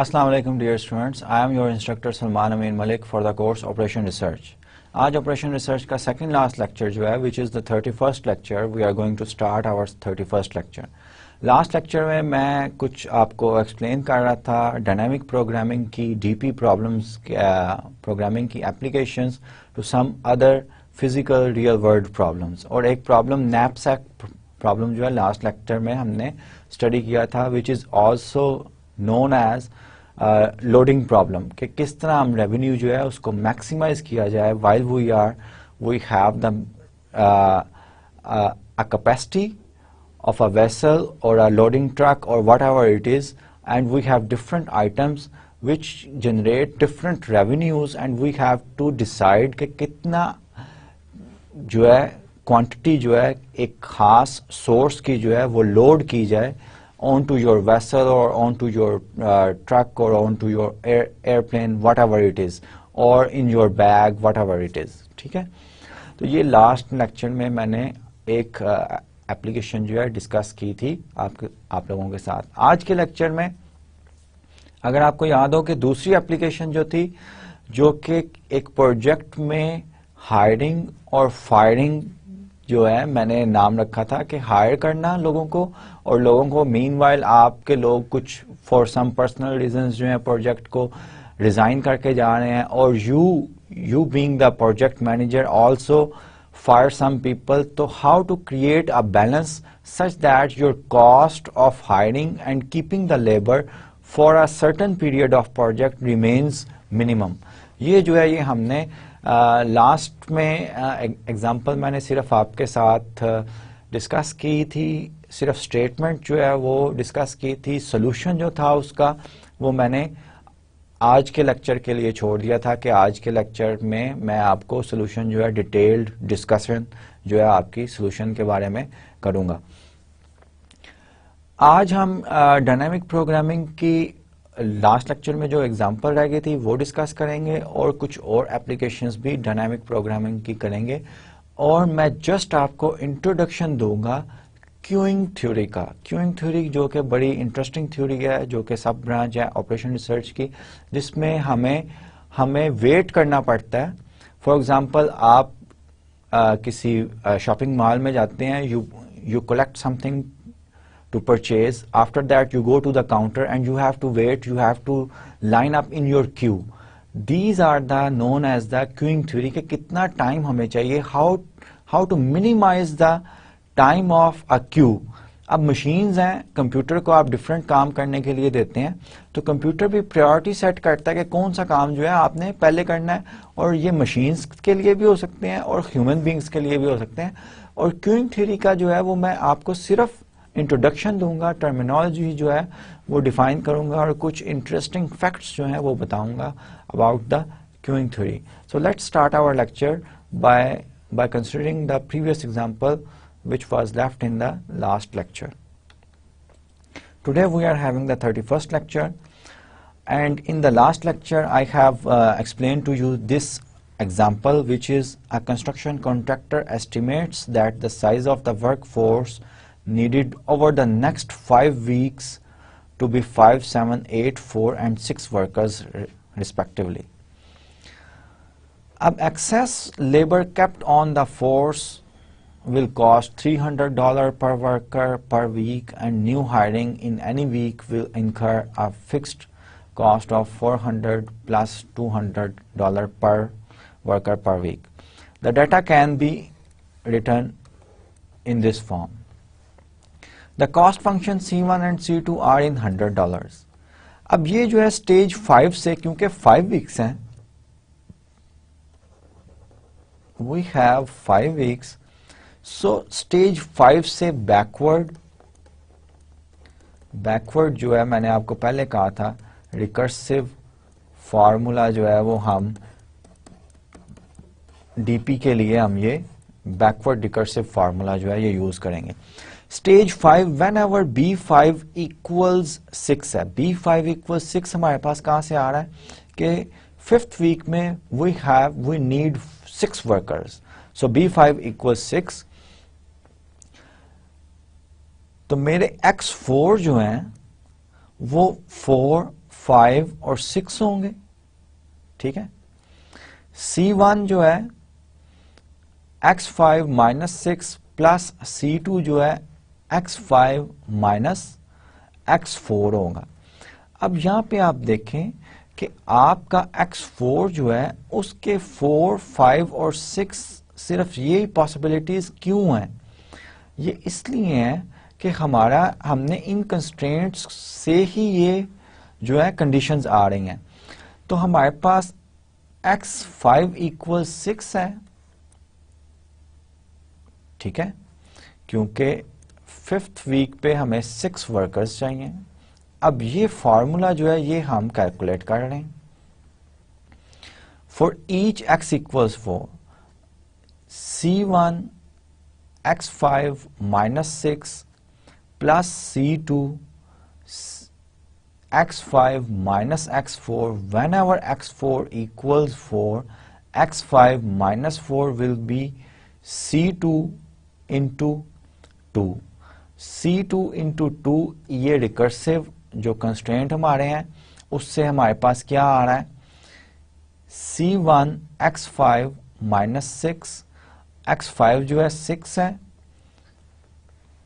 अस्सलाम वालेकुम dear students, I am your instructor Salman Amin Malik for the course operation research. आज operation research का second last lecture जो है which is the 31st lecture, we are going to start our 31st lecture. Last lecture में मैं कुछ आपको explain कर रहा था डायनामिक प्रोग्रामिंग की डीपी प्रॉब्लम्स, प्रोग्रामिंग की applications to some other physical real world problems. और एक प्रॉब्लम नैपसैक प्रॉब्लम जो है लास्ट लेक्चर में हमने स्टडी किया था which is also known as loading problem, कि किस तरह हम रेवेन्यू जो है उसको मैक्सिमाइज किया जाए while we have the capacity of a vessel और अ लोडिंग ट्रक और whatever it is, and we have different items which generate different revenues, and we have to decide कि कितना जो है क्वान्टिटी जो है एक खास सोर्स की जो है वो लोड की जाए onto your vessel or onto your truck or onto your airplane, whatever it is, or in your bag, whatever it is, ठीक है। तो ये लास्ट लेक्चर में मैंने एक एप्लीकेशन जो है डिस्कस की थी आप लोगों के साथ। आज के लेक्चर में अगर आपको याद हो कि दूसरी एप्लीकेशन जो थी, जो कि एक प्रोजेक्ट में हायरिंग और फायरिंग जो है मैंने नाम रखा था, कि हायर करना लोगों को और लोगों को मीनवाइल आपके लोग कुछ फॉर सम पर्सनल रीजंस जो है प्रोजेक्ट को रिजाइन करके जा रहे हैं, और you being the project manager also fire some people. तो how to create a balance such that your cost of hiring and keeping the labour for a certain period of project remains minimum. ये जो है ये हमने last में example मैंने सिर्फ आपके साथ डिस्कस की थी, सिर्फ स्टेटमेंट जो है वो डिस्कस की थी। सॉल्यूशन जो था उसका वो मैंने आज के लेक्चर के लिए छोड़ दिया था, कि आज के लेक्चर में मैं आपको सॉल्यूशन जो है डिटेल्ड डिस्कशन जो है आपकी सॉल्यूशन के बारे में करूँगा। आज हम डायनामिक प्रोग्रामिंग की लास्ट लेक्चर में जो एग्जांपल रह गई थी वो डिस्कस करेंगे, और कुछ और एप्लीकेशंस भी डायनामिक प्रोग्रामिंग की करेंगे। और मैं जस्ट आपको इंट्रोडक्शन दूंगा क्यूइंग थ्योरी का। क्यूइंग थ्योरी जो कि बड़ी इंटरेस्टिंग थ्योरी है, जो कि सब ब्रांच है ऑपरेशन रिसर्च की, जिसमें हमें वेट करना पड़ता है। फॉर एग्जांपल आप किसी शॉपिंग मॉल में जाते हैं, you collect something to purchase, after that you go to the counter and you have to wait, you have to line up in your queue. These are the known as the queuing theory, कि कितना time हमें चाहिए, how to minimize the time of a queue. अब machines हैं, computer को आप different काम करने के लिए देते हैं, तो कंप्यूटर भी प्रायोरिटी सेट करता है कि कौन सा काम जो है आपने पहले करना है, और ये मशीन्स के लिए भी हो सकते हैं और ह्यूमन बींग्स के लिए भी हो सकते हैं। और क्यूइंग थ्योरी का जो है वो मैं आपको सिर्फ इंट्रोडक्शन दूंगा, टर्मिनोलॉजी जो है वो डिफाइन करूंगा, और कुछ इंटरेस्टिंग फैक्ट्स जो हैं वो बताऊंगा about the queuing theory. So let's start our lecture by considering the previous example which was left in the last lecture. Today we are having the 31st lecture, and in the last lecture I have explain to you this example which is a construction contractor estimates that the size of the workforce needed over the next 5 weeks to be 5, 7, 8, 4 and 6 workers respectively. Ab excess labor kept on the force will cost $300 per worker per week, and new hiring in any week will incur a fixed cost of $400 plus $200 per worker per week. The data can be written in this form. The cost functions C1 and C2 are in $100. अब ये जो है stage 5 से, क्योंकि 5 weeks हैं, we have 5 weeks, so stage 5 से backward जो है मैंने आपको पहले कहा था रिकर्सिव फार्मूला जो है वो हम डीपी के लिए हम ये बैकवर्ड रिकर्सिव फार्मूला जो है ये यूज करेंगे। Stage 5 when ever B5 equals 6 है, B5 इक्वल्स 6 हमारे पास कहाँ से आ रहा है कि 5th वीक में we need 6 workers, so B5 equals 6। तो मेरे X4 जो हैं वो 4, फाइव और सिक्स होंगे। ठीक है, C1 जो है x5 minus six plus C2 जो है x5 माइनस x4 होगा। अब यहां पे आप देखें कि आपका x4 जो है उसके 4, 5 और 6 सिर्फ ये पॉसिबिलिटीज क्यों हैं? ये इसलिए हैं कि हमने इन कंस्ट्रेंट्स से ही ये जो है कंडीशंस आ रही हैं। तो हमारे पास x5 इक्वल 6 है, ठीक है, क्योंकि फिफ्थ वीक पे हमें 6 वर्कर्स चाहिए। अब ये फार्मूला जो है ये हम कैलकुलेट कर रहे हैं। For each x equals 4, c1 x5 minus 6 plus c2 x5 minus x4, whenever x4 equals 4, x5 minus 4 will be c2 into 2. c2 into 2 ये recursive जो constraint हमारे हैं उससे हमारे पास क्या आ रहा है, c1 x5 minus 6, x5 जो है 6 है,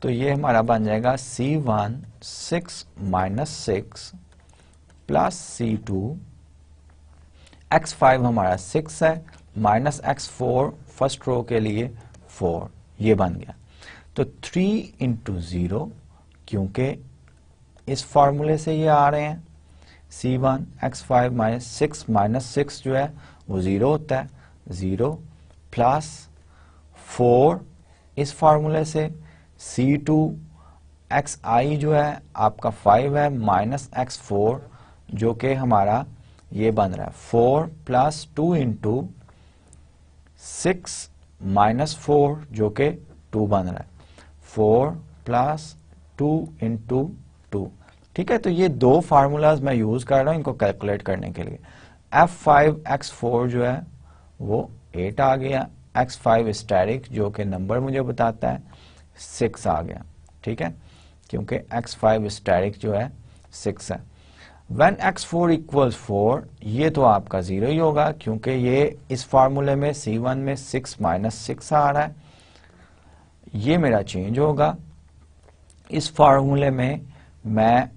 तो ये हमारा बन जाएगा C1 6 minus 6 plus C2 X5 हमारा 6 है माइनस X4 फर्स्ट रो के लिए 4, ये बन गया। तो 3 इंटू ज़ीरो, क्योंकि इस फार्मूले से ये आ रहे हैं C1 X5 माइनस 6 जो है वो ज़ीरो होता है, ज़ीरो प्लस 4 इस फार्मूले से C2 XI जो है आपका 5 है माइनस X4 जो कि हमारा ये बन रहा है 4 प्लस 2 इंटू 6 माइनस 4 जो कि 2 बन रहा है, 4 प्लस 2 इंटू 2। ठीक है, तो ये दो फार्मूलाज मैं यूज कर रहा हूँ इनको कैलकुलेट करने के लिए। F5X4 जो है वो 8 आ गया, X5 स्टैटिक जो कि नंबर मुझे बताता है 6 आ गया, ठीक है, क्योंकि x5 स्टैटिक जो है 6 है। When x4 equals 4 ये तो आपका 0 ही होगा, क्योंकि ये इस फार्मूले में c1 में 6 माइनस 6 आ रहा है, ये मेरा चेंज होगा। इस फार्मूले में मैं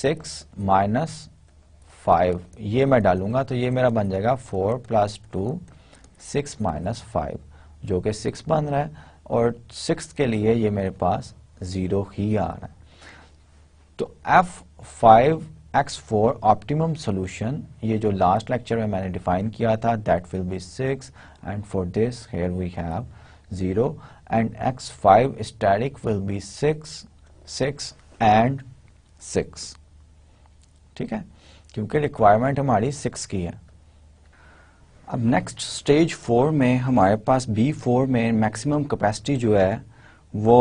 6 माइनस 5 ये मैं डालूंगा, तो ये मेरा बन जाएगा 4 प्लस 2 6 माइनस 5 जो कि 6 बन रहा है, और 6 के लिए ये मेरे पास 0 ही आ रहा है। तो F5X4 ऑप्टिमम सॉल्यूशन ये जो लास्ट लेक्चर में मैंने डिफाइन किया था that will be 6 and for this here we have 0 and X5 static will be 6 6 and 6। ठीक है, क्योंकि रिक्वायरमेंट हमारी 6 की है। अब नेक्स्ट स्टेज 4 में हमारे पास B4 में मैक्सिमम कैपेसिटी जो है वो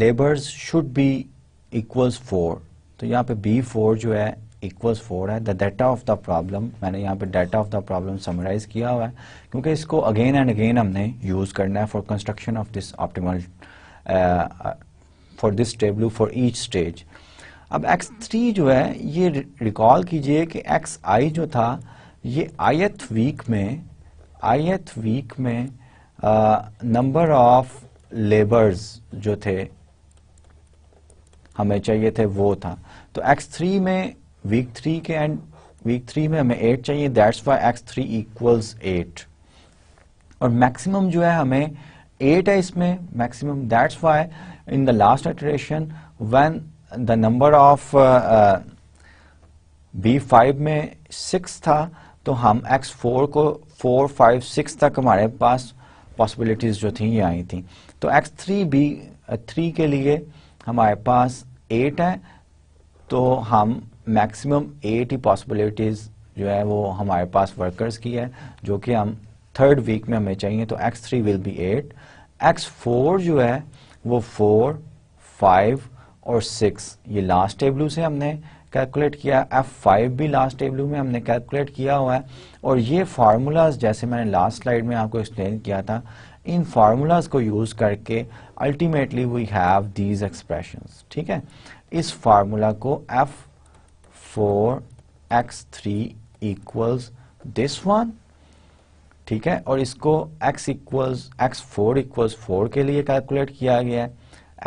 लेबर्स शुड बी इक्वल्स 4, तो यहाँ पे B4 जो है इक्वल्स 4 है। The data of the problem, मैंने यहाँ पे data of the problem summarise किया हुआ है क्योंकि इसको अगेन एंड अगेन हमने यूज़ करना है for construction of this optimal for this table for each stage. अब X3 जो है ये रिकॉल कीजिए कि XI जो था ये ith वीक में नंबर ऑफ लेबर्स जो थे हमें चाहिए थे वो था, तो x3 में वीक 3 के एंड वीक 3 में हमें 8 चाहिए, दैट्स वाई x3 इक्वल्स 8 और मैक्सिमम जो है हमें 8 है इसमें maximum, that's why in the last iteration when the number of B5 में 6 था तो हम X4 को 4, 5, 6 तक हमारे पास पॉसिबिलिटीज़ जो थी ये आई थी। तो X3 B3 के लिए हमारे पास 8 है, तो हम मैक्सिमम 8 ही पॉसिबिलिटीज़ जो है वो हमारे पास वर्कर्स की है जो कि हम थर्ड वीक में हमें चाहिए, तो X3 विल बी 8। X4 जो है वो 4, 5 और 6 ये लास्ट टेबल से हमने कैलकुलेट किया, F5 भी लास्ट टेबल में हमने कैलकुलेट किया हुआ है, और ये फार्मूलाज जैसे मैंने लास्ट स्लाइड में आपको एक्सप्लेन किया था इन फार्मूलाज को यूज़ करके ultimately we have these expressions. ठीक है, इस फार्मूला को F4X3 इक्वल्स दिस वन, ठीक है, और इसको x इक्वल्स x4 इक्वल्स 4 के लिए कैलकुलेट किया गया है,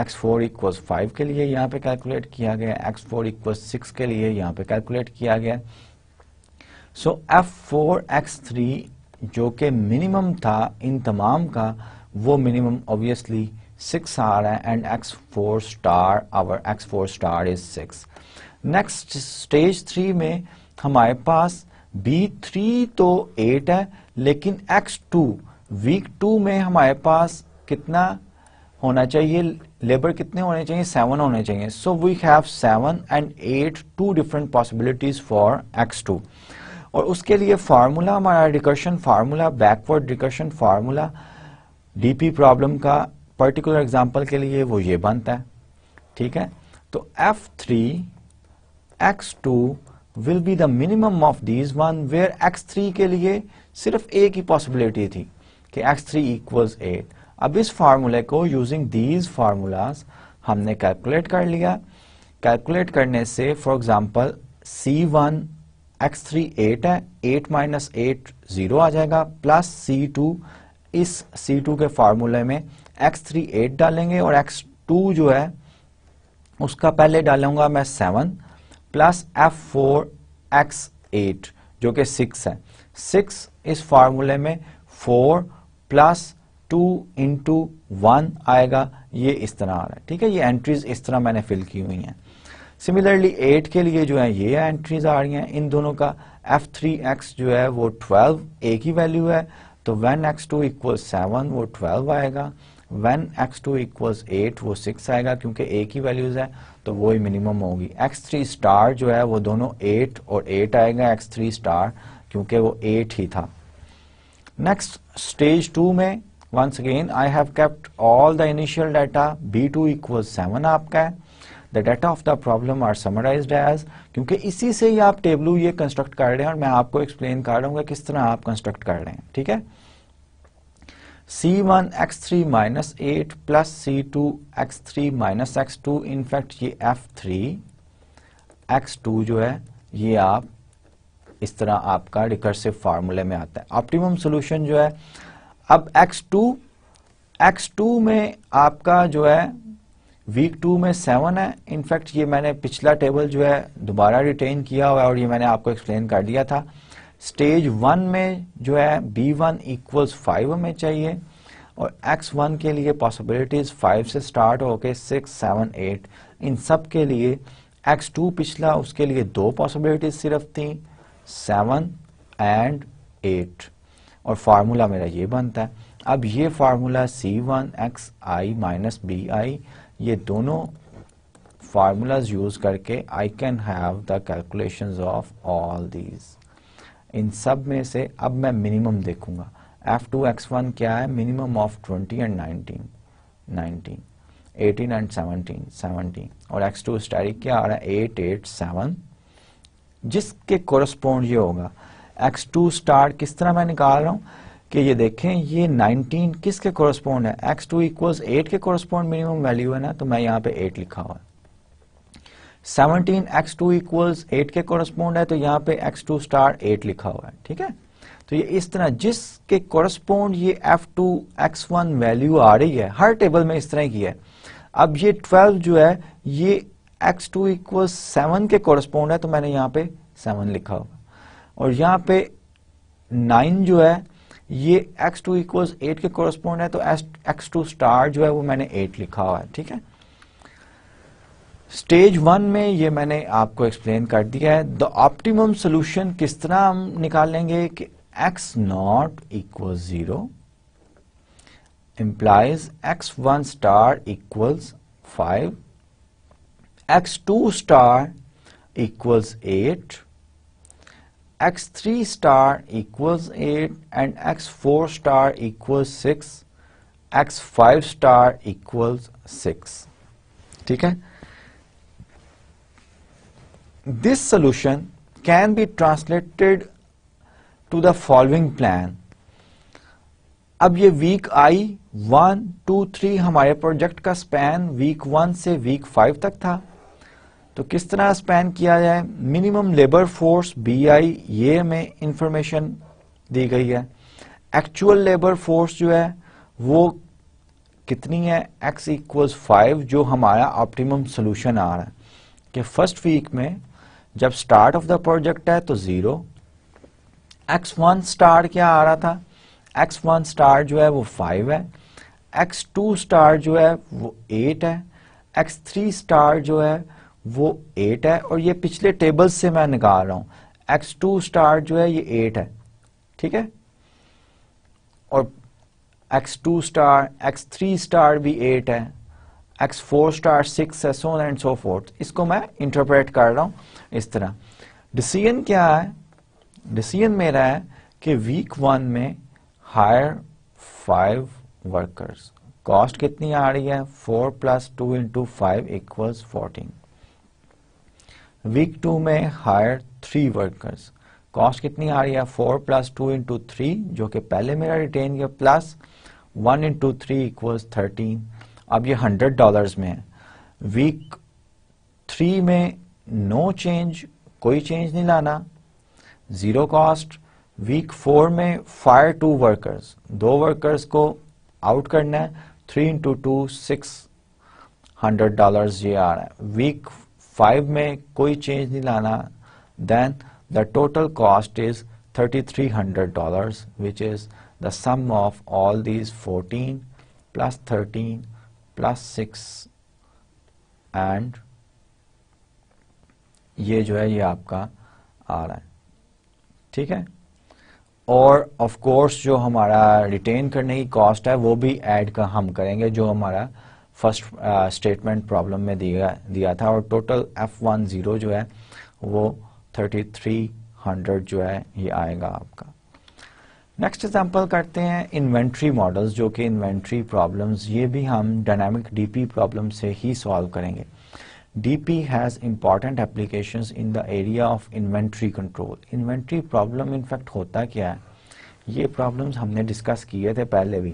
x4 इक्वल्स 5 के लिए यहाँ पे कैलकुलेट किया गया है, x4 इक्वल्स 6 के लिए यहाँ पे कैलकुलेट किया गया है। सो F4X3 जो कि मिनिमम था इन तमाम का, वो मिनिमम ऑब्वियसली 6 आ रहा है and x4 star our x4 star is 6। Next stage 3 में हमारे पास B3 तो 8 है, लेकिन X2 वीक 2 में हमारे पास कितना होना चाहिए, लेबर कितने होने चाहिए, 7 होने चाहिए। So we have 7 and 8 two different possibilities for X2, और उसके लिए फार्मूला हमारा recursion formula, backward recursion formula DP problem का पर्टिकुलर एग्जांपल के लिए वो ये बनता है, ठीक है। तो F3X2 will be the minimum of these one, where X3 के लिए सिर्फ एक ही पॉसिबिलिटी थी कि X3 equals 8। अब इस फार्मूले को यूजिंग दीज फार्मूलाज हमने कैलकुलेट कर लिया। कैलकुलेट करने से फॉर एग्जांपल C1 X3 8 है, 8 माइनस 8 0 आ जाएगा, प्लस C2, इस C2 के फार्मूले में X3 8 डालेंगे और X2 जो है उसका पहले डालूंगा मैं 7 प्लस F4 X8 जो कि 6 है, 6 इस फार्मूले में 4 प्लस 2 इंटू 1 आएगा, ये इस तरह आ रहा है, ठीक है। ये एंट्रीज इस तरह मैंने फिल की हुई हैं। सिमिलरली 8 के लिए जो है ये एंट्रीज आ रही हैं, इन दोनों का F3X जो है वो 12 एक ही वैल्यू है, तो when X2 equals 7 वो 12 आएगा, when X2 equals 8 वो 6 आएगा, क्योंकि एक ही वैल्यूज है तो वो ही मिनिमम होगी। X3 स्टार जो है वो दोनों 8 और 8 आएगा, X3 स्टार क्योंकि वो 8 ही था। नेक्स्ट स्टेज 2 में once again I have kept all the initial data, B2 equals 7 आपका है, the data of the problem are summarised as, क्योंकि इसी से ही आप टेबलू ये कंस्ट्रक्ट कर रहे हैं और मैं आपको एक्सप्लेन कर रहा हूँ किस तरह आप कंस्ट्रक्ट कर रहे हैं, ठीक है। C1 X3 minus 8 plus C2 X3 minus X2, in fact ये F3 X2 जो है ये आप इस तरह आपका रिकर्सिव फार्मूले में आता है ऑप्टिमम सॉल्यूशन जो है। अब X2 में आपका जो है वीक 2 में 7 है, इनफैक्ट ये मैंने पिछला टेबल जो है दोबारा रिटेन किया हुआ है और ये मैंने आपको एक्सप्लेन कर दिया था। स्टेज 1 में जो है B1 equals 5 हमें चाहिए और X1 के लिए पॉसिबिलिटीज 5 से स्टार्ट होके 6, 7, 8 इन सब के लिए, X2 पिछला उसके लिए दो पॉसिबिलिटीज सिर्फ थी 7 एंड 8 और फार्मूला मेरा ये बनता है। अब ये फार्मूला C1Xi माइनस Bi ये दोनों फार्मूलाज यूज करके I can have the calculations of all these. इन सब में से अब मैं मिनिमम देखूंगा, F2X1 क्या है, मिनिमम ऑफ 20 and 19, 18 and 17, और X2 स्टैटिक क्या आ रहा है 8, 8, 7, जिसके कोरस्पोंड ये होगा। X2 स्टार किस तरह मैं निकाल रहा हूँ कि ये देखें ये 19 किसके कोरस्पोंड है, X2 equals 8 के कोरस्पोंड मिनिमम वैल्यू है ना, तो मैं यहाँ पे 8 लिखा हुआ है। 17 X2 equals 8 के कोरस्पोंड है तो यहाँ पे X2 स्टार 8 लिखा हुआ है, ठीक है। तो ये इस तरह जिसके कोरस्पोंड ये F2 X1 वैल्यू आ रही है, हर टेबल में इस तरह की है। अब ये 12 जो है ये X2 equals 7 के कोरस्पोंड है तो मैंने यहाँ पे 7 लिखा हुआ, और यहाँ पे 9 जो है ये X2 equals 8 के कोरस्पोंड है तो X2 स्टार जो है वो मैंने 8 लिखा हुआ है, ठीक है। स्टेज 1 में ये मैंने आपको एक्सप्लेन कर दिया है। द ऑप्टिमम सॉल्यूशन किस तरह हम निकालेंगे कि X0 equals 0 implies X1 star equals 5, X2 star equals 8, X3 star equals 8 and X4 star equals 6, X5 star equals 6, ठीक है। This solution can be translated to the following plan. अब ये week I 1, 2, 3 हमारे प्रोजेक्ट का span week 1 से week 5 तक था, तो किस तरह स्पैन किया जाए। मिनिमम लेबर फोर्स BI ये में इंफॉर्मेशन दी गई है। एक्चुअल लेबर फोर्स जो है वो कितनी है, X = 5, जो हमारा ऑप्टिमम सोल्यूशन आ रहा है कि फर्स्ट वीक में जब स्टार्ट ऑफ द प्रोजेक्ट है तो 0, X1 स्टार क्या आ रहा था, X1 स्टार जो है वो 5 है, X2 स्टार जो है वो 8 है, X3 स्टार जो है वो 8 है, और ये पिछले टेबल से मैं निकाल रहा हूं। X2 स्टार जो है ये 8 है, ठीक है, और X2 स्टार X3 स्टार भी 8 है, X4 स्टार 6 है, सो एंड सो फोर्थ। इसको मैं इंटरप्रेट कर रहा हूं इस तरह। डिसीजन क्या है, डिसीजन मेरा है कि वीक 1 में हायर 5 वर्कर्स, कॉस्ट कितनी आ रही है, 4 + 2 × 5 = 14। वीक 2 में हायर 3 वर्कर्स, कॉस्ट कितनी आ रही है, 4 + 2 × 3 जो कि पहले मेरा रिटेन किया, प्लस 1 × 3 = 13। अब ये $100 में है। वीक 3 में नो चेंज, कोई चेंज नहीं लाना, 0 कॉस्ट। वीक 4 में फायर 2 वर्कर्स, 2 वर्कर्स को आउट करना है, 3 × 2 = 600 ये आ रहा है। वीक 5 में कोई चेंज नहीं लाना, then the total cost is $3,300, which is the sum of all these 14 plus 13 plus 6 and ये जो है ये आपका आ रहा है, ठीक है। और ऑफ कोर्स जो हमारा रिटेन करने की कॉस्ट है वो भी ऐड का हम करेंगे, जो हमारा फर्स्ट स्टेटमेंट प्रॉब्लम में दिया था। और टोटल F10 जो है वो 3,300 जो है ये आएगा आपका। नेक्स्ट एग्जांपल करते हैं इन्वेंट्री मॉडल्स, जो कि इन्वेंट्री प्रॉब्लम्स ये भी हम डायनामिक DP प्रॉब्लम से ही सॉल्व करेंगे। DP has important applications in the area of inventory control. Inventory problem in fact होता क्या है, ये प्रॉब्लम्स हमने डिस्कस किए थे पहले भी,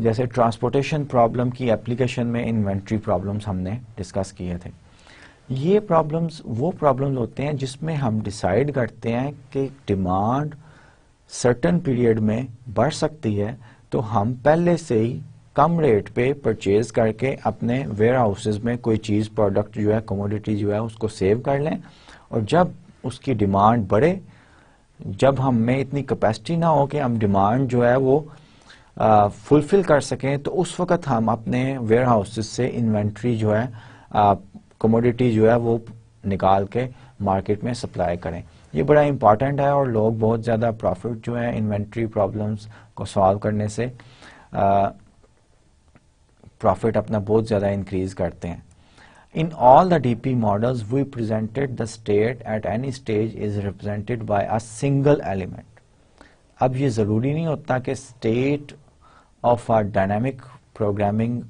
जैसे ट्रांसपोर्टेशन प्रॉब्लम की एप्लीकेशन में इन्वेंट्री प्रॉब्लम्स हमने डिस्कस किए थे। ये प्रॉब्लम्स वो प्रॉब्लम्स होते हैं जिसमें हम डिसाइड करते हैं कि डिमांड सर्टेन पीरियड में बढ़ सकती है, तो हम पहले से ही कम रेट पे परचेज करके अपने वेयर हाउसेज में कोई चीज़, प्रोडक्ट जो है, कमोडिटी जो है, उसको सेव कर लें, और जब उसकी डिमांड बढ़े, जब हम में इतनी कैपेसिटी ना हो कि हम डिमांड जो है वो फुलफिल कर सकें, तो उस वक़्त हम अपने वेयर हाउसेज से इन्वेंट्री जो है, कमोडिटी जो है वो निकाल के मार्केट में सप्लाई करें। ये बड़ा इम्पॉर्टेंट है और लोग बहुत ज़्यादा प्रॉफिट जो है इन्वेंट्री प्रॉब्लम्स को सॉल्व करने से प्रॉफिट अपना बहुत ज़्यादा इंक्रीज करते हैं। In all the DP models we presented the state at any stage is represented by a single element. अब ये ज़रूरी नहीं होता कि state of a dynamic programming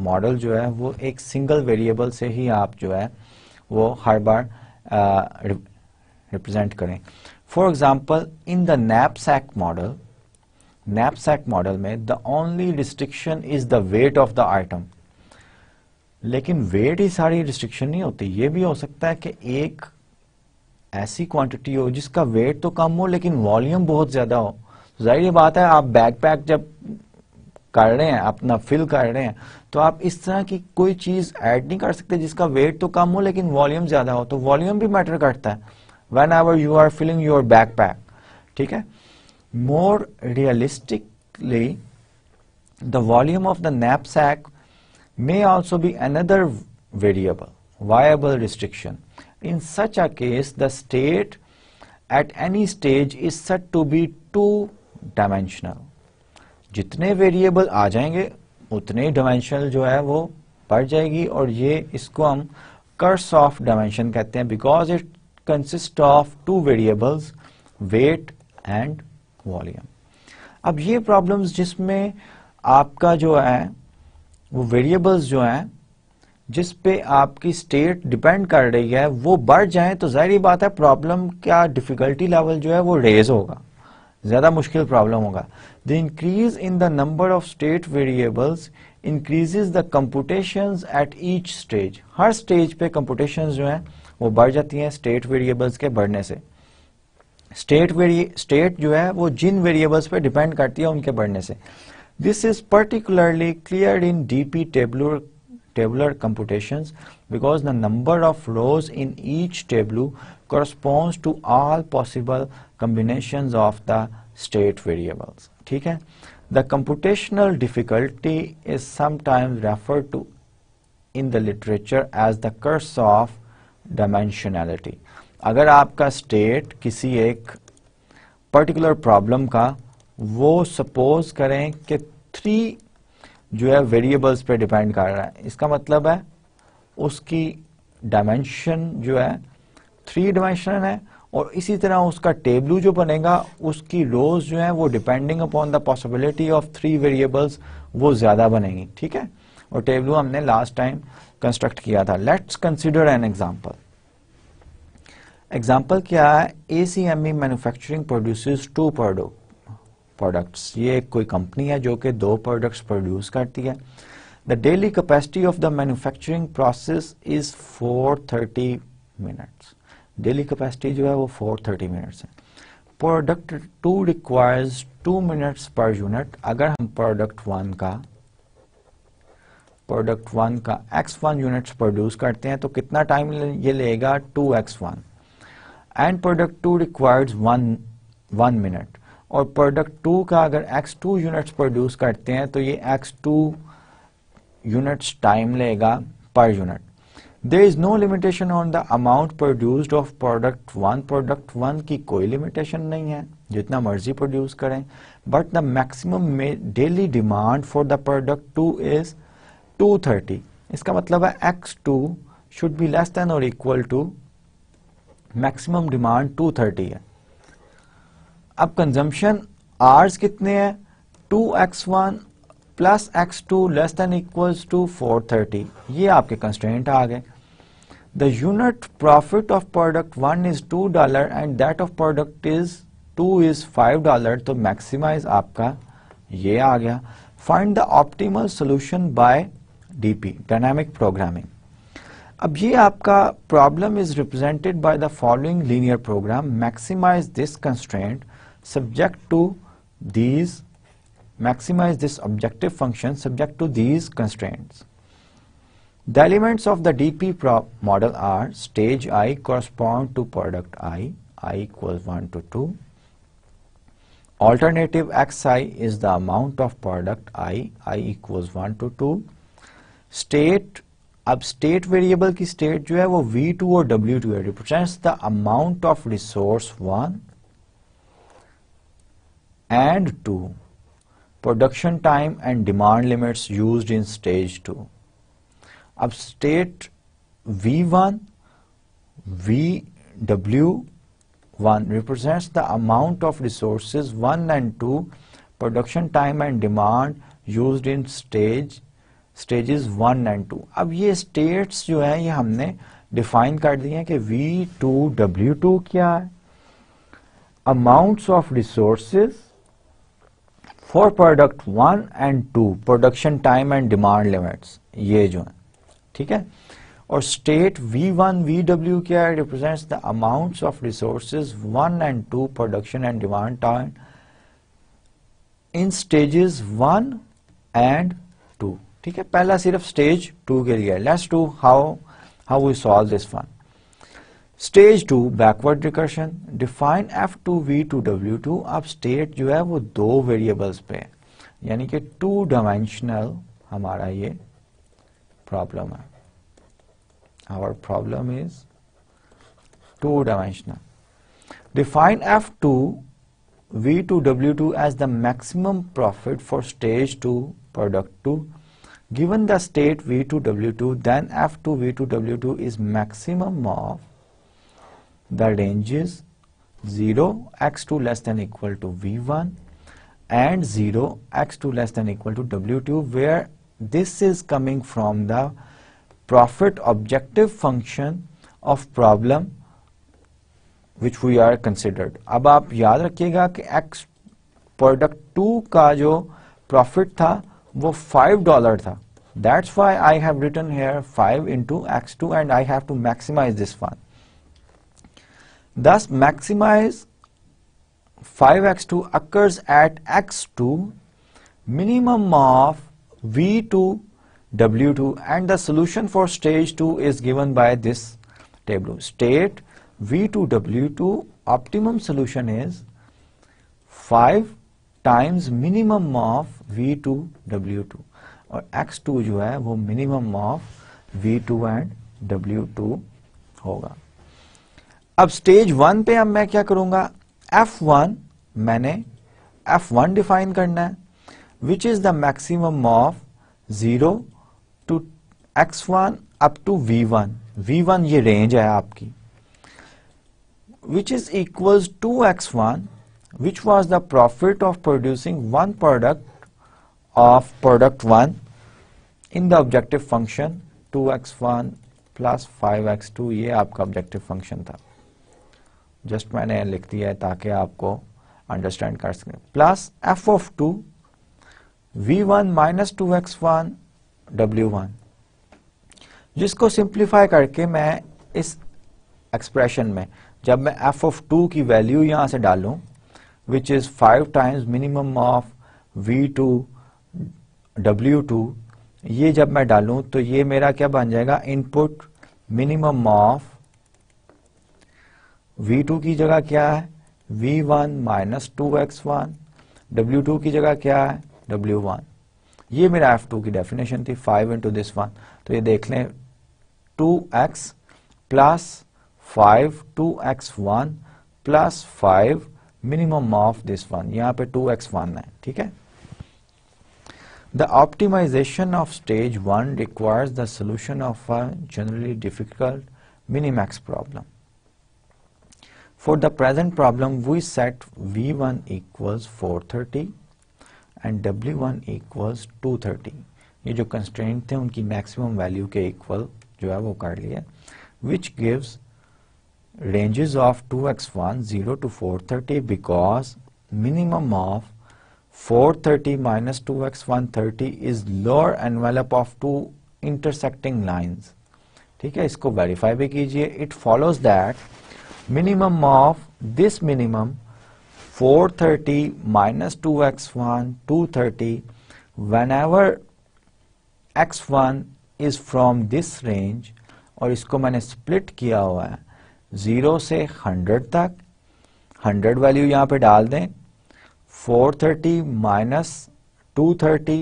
model जो है वो एक सिंगल वेरिएबल से ही आप जो है वो हर बार रिप्रेजेंट करें। For example in the knapsack model, knapsack model में the only restriction is the weight of the item, लेकिन वेट ही सारी रिस्ट्रिक्शन नहीं होती। ये भी हो सकता है कि एक ऐसी क्वांटिटी हो जिसका वेट तो कम हो लेकिन वॉल्यूम बहुत ज़्यादा हो। जाहिर बात है आप बैकपैक जब कर रहे हैं, अपना फिल कर रहे हैं, तो आप इस तरह की कोई चीज ऐड नहीं कर सकते जिसका वेट तो कम हो लेकिन वॉल्यूम ज्यादा हो। तो वॉल्यूम भी मैटर करता है whenever you are filling your backpack, ठीक है। More realistically the volume of the knapsack may also be another variable, viable restriction. In such a case the state at any stage is set to be 2 dimensional. जितने variable आ जाएंगे उतने dimensional जो है वो बढ़ जाएगी, और ये इसको हम कर्स ऑफ डायमेंशन कहते हैं because it consist of 2 variables, weight and volume. अब ये प्रॉब्लम्स जिसमें आपका जो है वो वेरिएबल्स जो हैं जिस पे आपकी स्टेट डिपेंड कर रही है वो बढ़ जाए, तो जाहिर बात है प्रॉब्लम का डिफिकल्टी लेवल जो है वो रेज होगा। ज़्यादा मुश्किल प्रॉब्लम होगा। The increase in the number of state variables increases the computations at each stage. हर स्टेज पे कंप्यूटेशंस जो हैं वो बढ़ जाती हैं स्टेट वेरिएबल्स के बढ़ने से। स्टेट जो है वो जिन वेरिएबल्स पे डिपेंड करती है उनके बढ़ने से। This is particularly clear in DP tabular computations because the number of rows in each tableau corresponds to all possible combinations of the state variables. ठीक है? The computational difficulty is sometimes referred to in the literature as the curse of dimensionality. अगर आपका state किसी एक particular problem का वो suppose करें कि 3 जो है वेरिएबल्स पे डिपेंड कर रहा है, इसका मतलब है उसकी डायमेंशन जो है 3 डायमेंशन है और इसी तरह उसका टेबलू जो बनेगा उसकी रोज जो है वो depending upon the possibility of 3 variables वो ज़्यादा बनेंगी। ठीक है, और टेबलू हमने लास्ट टाइम कंस्ट्रक्ट किया था। Let's consider an example. Example क्या है? ACME manufacturing produces 2 products. ये कोई कंपनी है जो कि 2 प्रोडक्ट्स प्रोड्यूस करती है। The daily capacity of the manufacturing process is 430 minutes. Daily capacity जो है वो 430 मिनट्स है। Product 2 requires 2 minutes per unit. अगर हम प्रोडक्ट 1 का x1 यूनिट्स प्रोड्यूस करते हैं तो कितना टाइम ये लेगा? 2x1। And product 2 requires 1 minute. और प्रोडक्ट 2 का अगर x2 यूनिट्स प्रोड्यूस करते हैं तो ये x2 यूनिट्स टाइम लेगा per unit. There is no limitation on the amount produced of product 1। Product 1 की कोई लिमिटेशन नहीं है, जितना मर्जी प्रोड्यूस करें। But the maximum daily demand for the product 2 is 230। इसका मतलब है x2 should be less than और इक्वल टू मैक्सिमम डिमांड 230 है। अब कंजम्पशन आवर्स कितने हैं? 2x1 plus x2 less than equals to 430। ये आपके कंस्ट्रेंट आ गए। The unit profit of product 1 is $2 and that of product 2 is $5। तो मैक्सिमाइज आपका ये आ गया। Find the optimal solution by DP, dynamic programming. अब ये आपका problem is represented by the following linear program. Maximise this constraint maximize this objective function subject to these constraints. The elements of the DP model are stage I correspond to product I equals 1 to 2. Alternative xi is the amount of product I equals 1 to 2. State, अब state variable की state जो है वो v2 और w2 है, represents the amount of resource 1 and 2. Production time and demand limits used in stage 2. अब state V1, VW1 represents the amount of resources 1 and 2, production time and demand used in stages 1 and 2. अब ये states जो है ये हमने define कर दी हैं कि V2, W2 क्या है, amounts of resources for product 1 and 2, production time and demand limits, ये जो है। ठीक है, और स्टेट V1 VW क्या है? Represents the amounts of resources 1 and 2, production and demand time in stages 1 and 2. ठीक है, पहला सिर्फ स्टेज 2 के लिए। Let's do how we solve this one. Stage 2 backward recursion. Define F2 V2 W2। अब state जो है वो 2 वेरिएबल्स पे है, यानी कि 2 डायमेंशनल हमारा ये प्रॉब्लम है। Our problem is 2 dimensional. Define F2 V2 W2 as the maximum profit for stage 2 product 2. Given the state V2 W2 then F2 V2 W2 is maximum of the ranges 0 x2 less than equal to v1 and 0 x2 less than equal to w2, where this is coming from the profit objective function of problem which we are considered. अब आप याद रखिएगा कि x product 2 का जो profit था वो $5 था. That's why I have written here 5 into x2 and I have to maximize this one. Thus maximize 5x2 occurs at x2 minimum of v2 w2 and the solution for stage 2 is given by this table. State v2 w2 optimum solution is 5 times minimum of v2 w2. और x2 जो है वो minimum of v2 and w2 होगा. अब stage 1 पे अब मैं क्या करूंगा, f1 मैंने f1 डिफाइन करना है which is the maximum of 0 to x1 up to v1. v1 ये रेंज है आपकी which is equals to x1 which was the profit of producing one product of product 1 in the objective function 2x1 plus 5x2. ये आपका objective function था, just मैंने लिख दिया है ताकि आपको understand कर सकें. plus f of 2 v1 minus 2x1 w1 जिसको simplify करके मैं इस expression में जब मैं f of 2 की value यहाँ से डालूं which is 5 times minimum of v2 W2 ये जब मैं डालूं तो ये मेरा क्या बन जाएगा, इनपुट मिनिमम ऑफ V2 की जगह क्या है V1 माइनस 2x1, W2 की जगह क्या है W1. ये मेरा F2 की डेफिनेशन थी 5 इंटू दिस वन. तो ये देख लें 2x plus 5 2x1 plus 5 minimum of this one. यहाँ पे 2x1 है, ठीक है. The optimization of stage 1 requires the solution of a generally difficult minimax problem. For the present problem, we set V1 equals 430 and W1 equals 230. ये जो constraint थे उनकी maximum value के equal जो है वो कर लिया, which gives ranges of 2x1 0 to 430 because minimum of 430 minus 2x 130 is lower envelope of two intersecting lines. ठीक है, इसको वेरीफाई भी कीजिए. It follows that minimum of this minimum 430 minus 2x1 230 whenever x1 is from this range, और इसको मैंने split किया हुआ है 0 से 100 तक. 100 वैल्यू यहाँ पे डाल दें 430 माइनस 230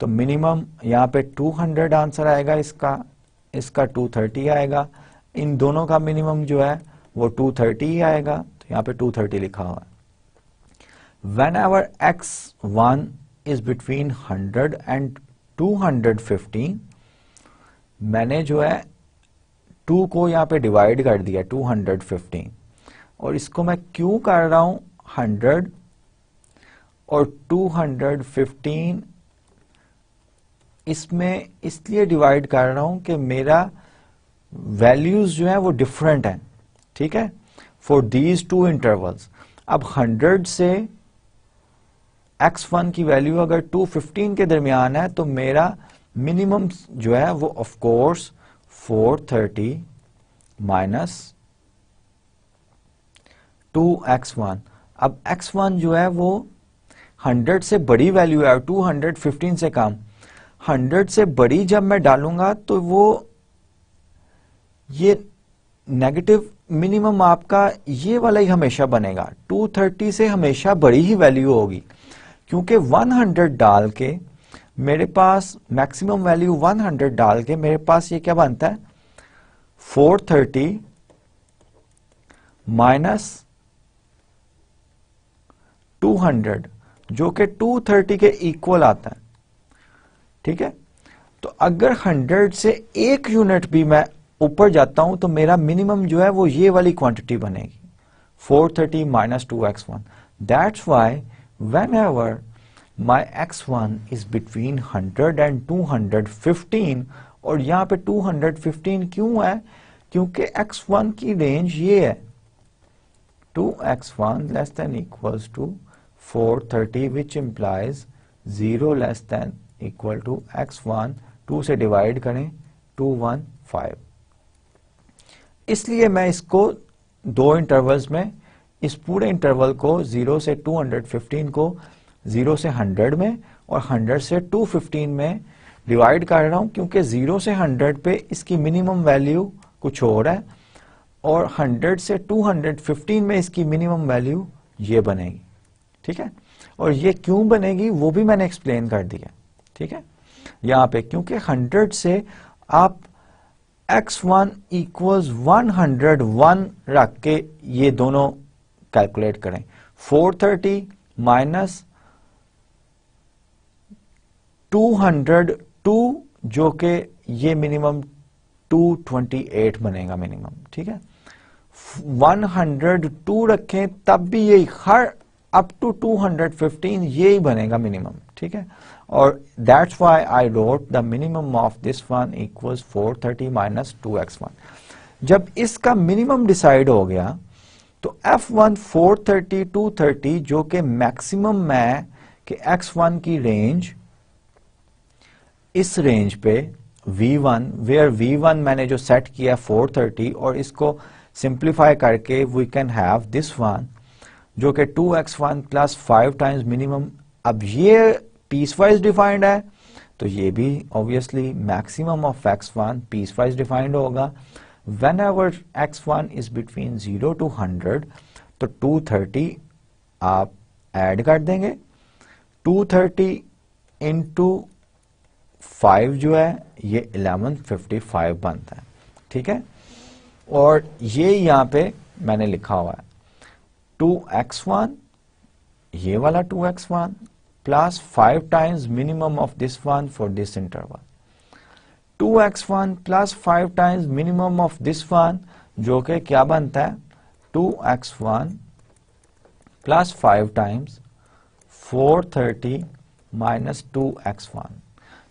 तो मिनिमम यहाँ पे 200 आंसर आएगा, इसका 230 आएगा. इन दोनों का मिनिमम जो है वो 230 ही आएगा, तो यहाँ पे 230 लिखा हुआ है. Whenever x1 is between 100 and 215 मैंने जो है 2 को यहाँ पे डिवाइड कर दिया 215 और इसको मैं क्यों कर रहा हूँ 100 और 215 इसमें इसलिए डिवाइड कर रहा हूं कि मेरा वैल्यूज जो है वो डिफरेंट है, ठीक है, फॉर दीज टू इंटरवल्स. अब 100 से x1 की वैल्यू अगर 215 के दरमियान है तो मेरा मिनिमम जो है वो ऑफ कोर्स 430 माइनस 2x1. अब x1 जो है वो 100 से बड़ी वैल्यू है, 215 से कम. 100 से बड़ी जब मैं डालूंगा तो वो ये नेगेटिव मिनिमम आपका ये वाला ही हमेशा बनेगा, 230 से हमेशा बड़ी ही वैल्यू होगी क्योंकि 100 डाल के मेरे पास मैक्सिमम वैल्यू 100 डाल के मेरे पास ये क्या बनता है 430 माइनस 200 जो कि 230 के इक्वल आता है, ठीक है. तो अगर 100 से एक यूनिट भी मैं ऊपर जाता हूं तो मेरा मिनिमम जो है वो ये वाली क्वांटिटी बनेगी 430 minus 2x1. That's why whenever my x1 is between 100 and 215 और यहां पे 215 क्यों है क्योंकि x1 की रेंज ये है 2x1 less than equals to 430 which implies 0 less than equal to x1 2 से डिवाइड करें 215. इसलिए मैं इसको दो इंटरवल्स में इस पूरे इंटरवल को 0 से 215 को 0 से 100 में और 100 से 215 में डिवाइड कर रहा हूं क्योंकि 0 से 100 पे इसकी मिनिमम वैल्यू कुछ और है और 100 से 215 में इसकी मिनिमम वैल्यू ये बनेगी. ठीक है, और ये क्यों बनेगी वो भी मैंने एक्सप्लेन कर दिया. ठीक है, यहाँ पे क्योंकि 100 से आप x1 equals 101 रख के ये दोनों कैलकुलेट करें. 430 माइनस 202 जो कि ये मिनिमम 228 बनेगा मिनिमम. ठीक है, 102 रखें तब भी ये हर अप टू 215 ये ही बनेगा मिनिमम. ठीक है, और that's why I wrote the minimum of this one equals 430 minus 2x1. जब इसका मिनिमम डिसाइड हो गया तो f1 430 230 जो कि मैक्सिमम है कि x1 की रेंज इस रेंज पे v1 वेयर v1 मैंने जो सेट किया 430 और इसको सिंप्लीफाई करके we can have this one जो कि 2x1 प्लस 5 टाइम्स मिनिमम. अब ये पीसवाइज डिफाइंड है तो ये भी obviously maximum of x1 piecewise defined होगा. Whenever x1 is between 0 to 100 तो 230 आप ऐड कर देंगे. 230 इंटू 5 जो है ये 1155 बनता है. ठीक है, और ये यहाँ पे मैंने लिखा हुआ है 2x1 ये वाला 2x1 plus 5 times minimum of this one for this interval. 2x1 plus 5 times minimum of this one जो कि क्या बनता है 2x1 plus 5 times 430 minus 2x1.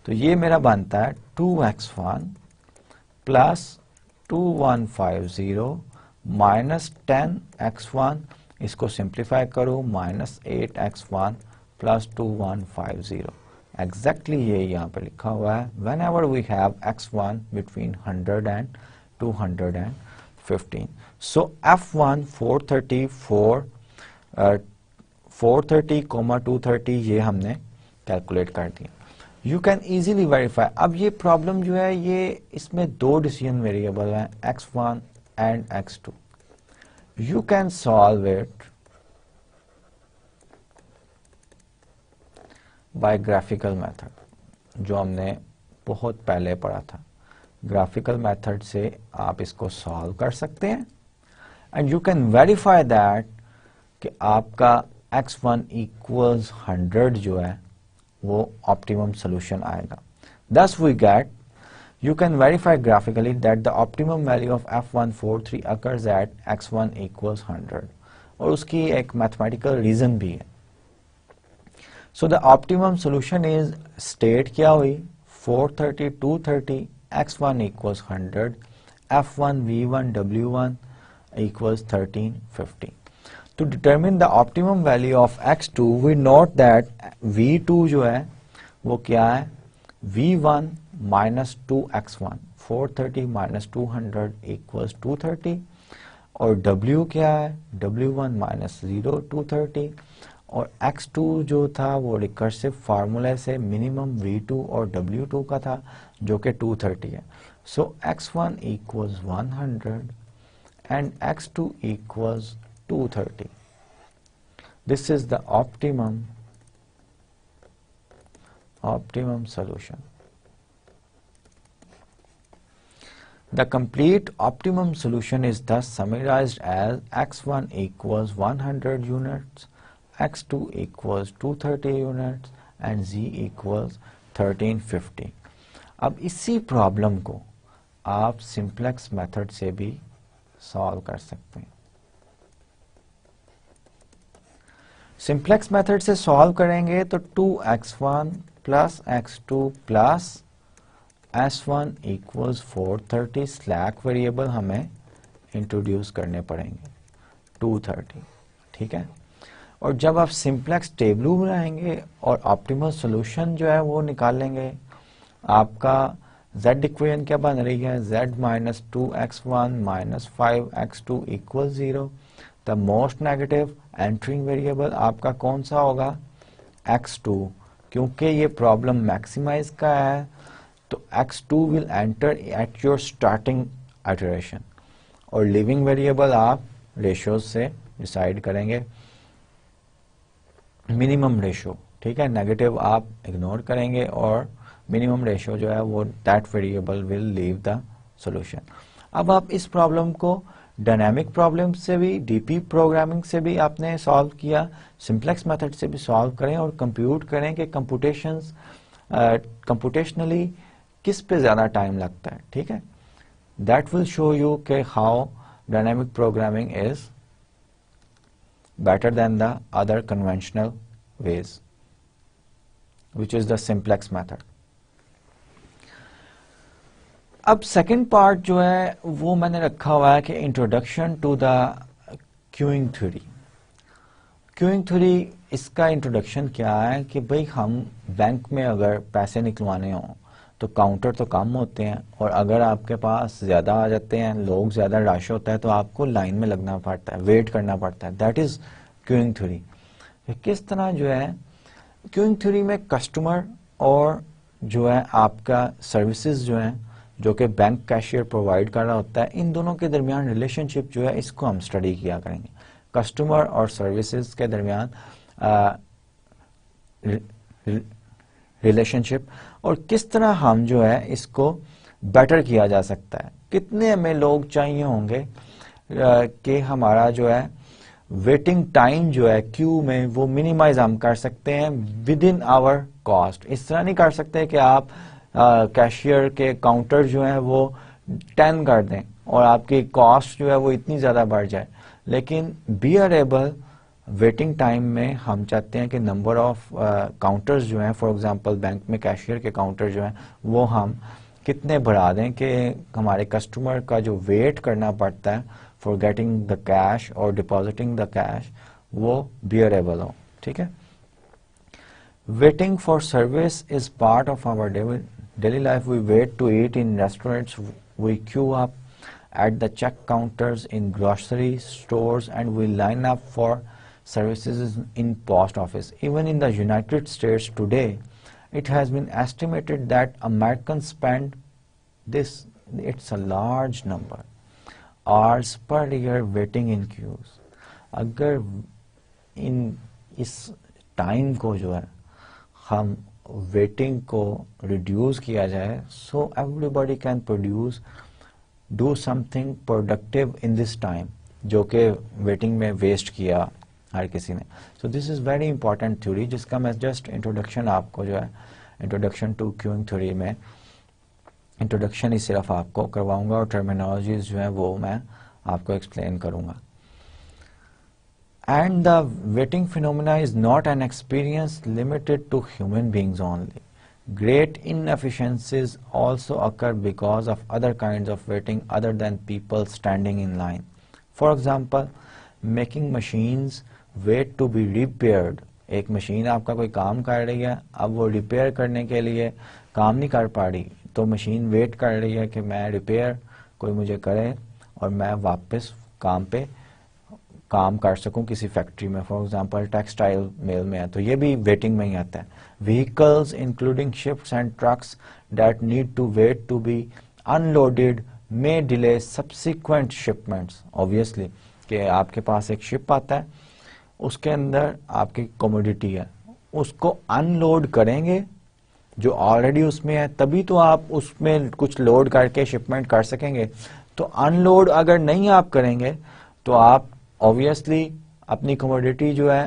तो ये मेरा बनता है 2x1 प्लस 2150 माइनस 10x1. इसको सिंप्लीफाई करो माइनस 8x1 प्लस 2150. एग्जैक्टली ये यहाँ पे लिखा हुआ है. Whenever we have x1 between 100 and 215 so f1 430 ये हमने कैलकुलेट कर दिया. You can easily verify. अब ये प्रॉब्लम जो है ये इसमें दो डिसीजन वेरिएबल हैं x1 and x2. You can solve it by graphical method जो हमने बहुत पहले पढ़ा था. ग्राफिकल मेथड से आप इसको सॉल्व कर सकते हैं and you can verify that कि आपका x1 इक्वल्स 100 जो है वो ऑप्टिमम सोल्यूशन आएगा. Thus we get you can verify graphically that the optimum value of f143 occurs at x1 equals 100 और उसकी एक मैथमेटिकल रीजन भी है. So the optimum solution is state क्या हुई 430 230 x1 equals 100 f1 v1 w1 equals 1350. To determine the optimum value of x2 we note that v2 जो है वो क्या है v1 minus 2x1 430 minus 200 equals 230 और w क्या है w1 माइनस 0 230 और x2 जो था वो रिकर्सिव फार्मूले से मिनिमम v2 और w2 का था जो कि 230 है. So x1 equals 100 and x2 equals 230. This is the optimum solution. The complete optimum solution is thus summarized as x1 equals 100 units, x2 equals 230 units and z equals 1350. अब इसी problem को आप सिंप्लेक्स मेथड से भी solve कर सकते हैं. Simplex method से सॉल्व करेंगे तो 2x1 plus x2 plus s1 equals 430 slack variable हमें इंट्रोड्यूस करने पड़ेंगे 230. ठीक है, और जब आप सिंप्लेक्स टेबलू बनाएंगे और ऑप्टिमल सोल्यूशन जो है वो निकालेंगे, आपका z इक्वेशन क्या बन रही है, z minus 2x1 minus 5x2 equal 0। The most negative entering variable आपका कौन सा होगा, x2, क्योंकि ये प्रॉब्लम मैक्सिमाइज का है तो x2 will enter at your starting iteration और लिविंग वेरिएबल आप रेशियोज से डिसाइड करेंगे, मिनिमम रेशियो, ठीक है, नेगेटिव आप इग्नोर करेंगे और मिनिमम रेशियो जो है वो that variable will leave the solution. अब आप इस प्रॉब्लम को डायनेमिक प्रॉब्लम से भी, डीपी प्रोग्रामिंग से भी आपने सॉल्व किया, सिंप्लेक्स मेथड से भी सॉल्व करें और कंप्यूट करें कि कंप्यूटेशनली किस पे ज़्यादा टाइम लगता है, ठीक है। दैट विल शो यू के how dynamic programming is better than the other conventional ways which is the simplex method. अब सेकंड पार्ट जो है वो मैंने रखा हुआ है कि introduction to the queuing theory. Queuing theory, इसका इंट्रोडक्शन क्या है कि भाई हम बैंक में अगर पैसे निकलवाने हों तो काउंटर तो कम होते हैं और अगर आपके पास ज़्यादा आ जाते हैं, लोग ज़्यादा रश होता है तो आपको लाइन में लगना पड़ता है, वेट करना पड़ता है, दैट इज़ क्यूइंग थ्योरी। किस तरह जो है क्यूइंग थ्योरी में कस्टमर और जो है आपका सर्विसेज जो है जो कि बैंक कैशियर प्रोवाइड कर रहा होता है, इन दोनों के दरमियान रिलेशनशिप जो है इसको हम स्टडी किया करेंगे। कस्टमर और सर्विसेज के दरमियान रिलेशनशिप और किस तरह हम जो है इसको बेटर किया जा सकता है। कितने हमें लोग चाहिए होंगे कि हमारा जो है वेटिंग टाइम जो है क्यू में वो मिनिमाइज हम कर सकते हैं विद इन आवर कॉस्ट। इस तरह नहीं कर सकते कि आप कैशियर के काउंटर जो है वो 10 कर दें और आपकी कॉस्ट जो है वो इतनी ज़्यादा बढ़ जाए, लेकिन बियरेबल वेटिंग टाइम में हम चाहते हैं कि नंबर ऑफ काउंटर्स जो हैं, फॉर एग्जांपल बैंक में कैशियर के काउंटर जो हैं वो हम कितने बढ़ा दें कि हमारे कस्टमर का जो वेट करना पड़ता है फॉर गेटिंग द कैश और डिपॉजिटिंग द कैश वो बियरेबल हो, ठीक है। Waiting for service is part of our daily life. We wait to eat in restaurants, we queue up at the check counters in grocery stores, and we line up for services in post office. Even in the United States today, it has been estimated that Americans spend this, it's a large number, hours per year waiting in queues. अगर इन इस time को जो है हम waiting को reduce किया जाए, so everybody can produce do something productive in this time जो कि वेटिंग में वेस्ट किया हर किसी ने। So this is very important theory जिसका मैं जस्ट इंट्रोडक्शन आपको जो है इंट्रोडक्शन टू क्यूइंग थ्योरी में इंट्रोडक्शन ही सिर्फ आपको करवाऊंगा और टर्मिनोलॉजीज जो है वो मैं आपको एक्सप्लेन करूँगा। And the waiting phenomena is not an experience limited to human beings only. Great inefficiencies also occur because of other kinds of waiting other than people standing in line. For example, making machines wait to be repaired. एक machine आपका कोई काम कर रही है, अब वो repair करने के लिए काम नहीं कर पा रही तो मशीन वेट कर रही है कि मैं रिपेयर कोई मुझे करे और मैं वापस काम पे काम कर सकूं किसी फैक्ट्री में, फॉर एग्जांपल टेक्सटाइल मिल में है तो ये भी वेटिंग में ही आता है। Vehicles including ships and trucks that need to wait to be unloaded may delay subsequent shipments. Obviously कि आपके पास एक शिप आता है, उसके अंदर आपकी कमोडिटी है, उसको अनलोड करेंगे जो ऑलरेडी उसमें है तभी तो आप उसमें कुछ लोड करके शिपमेंट कर सकेंगे। तो अनलोड अगर नहीं आप करेंगे तो आप ऑब्वियसली अपनी कमोडिटी जो है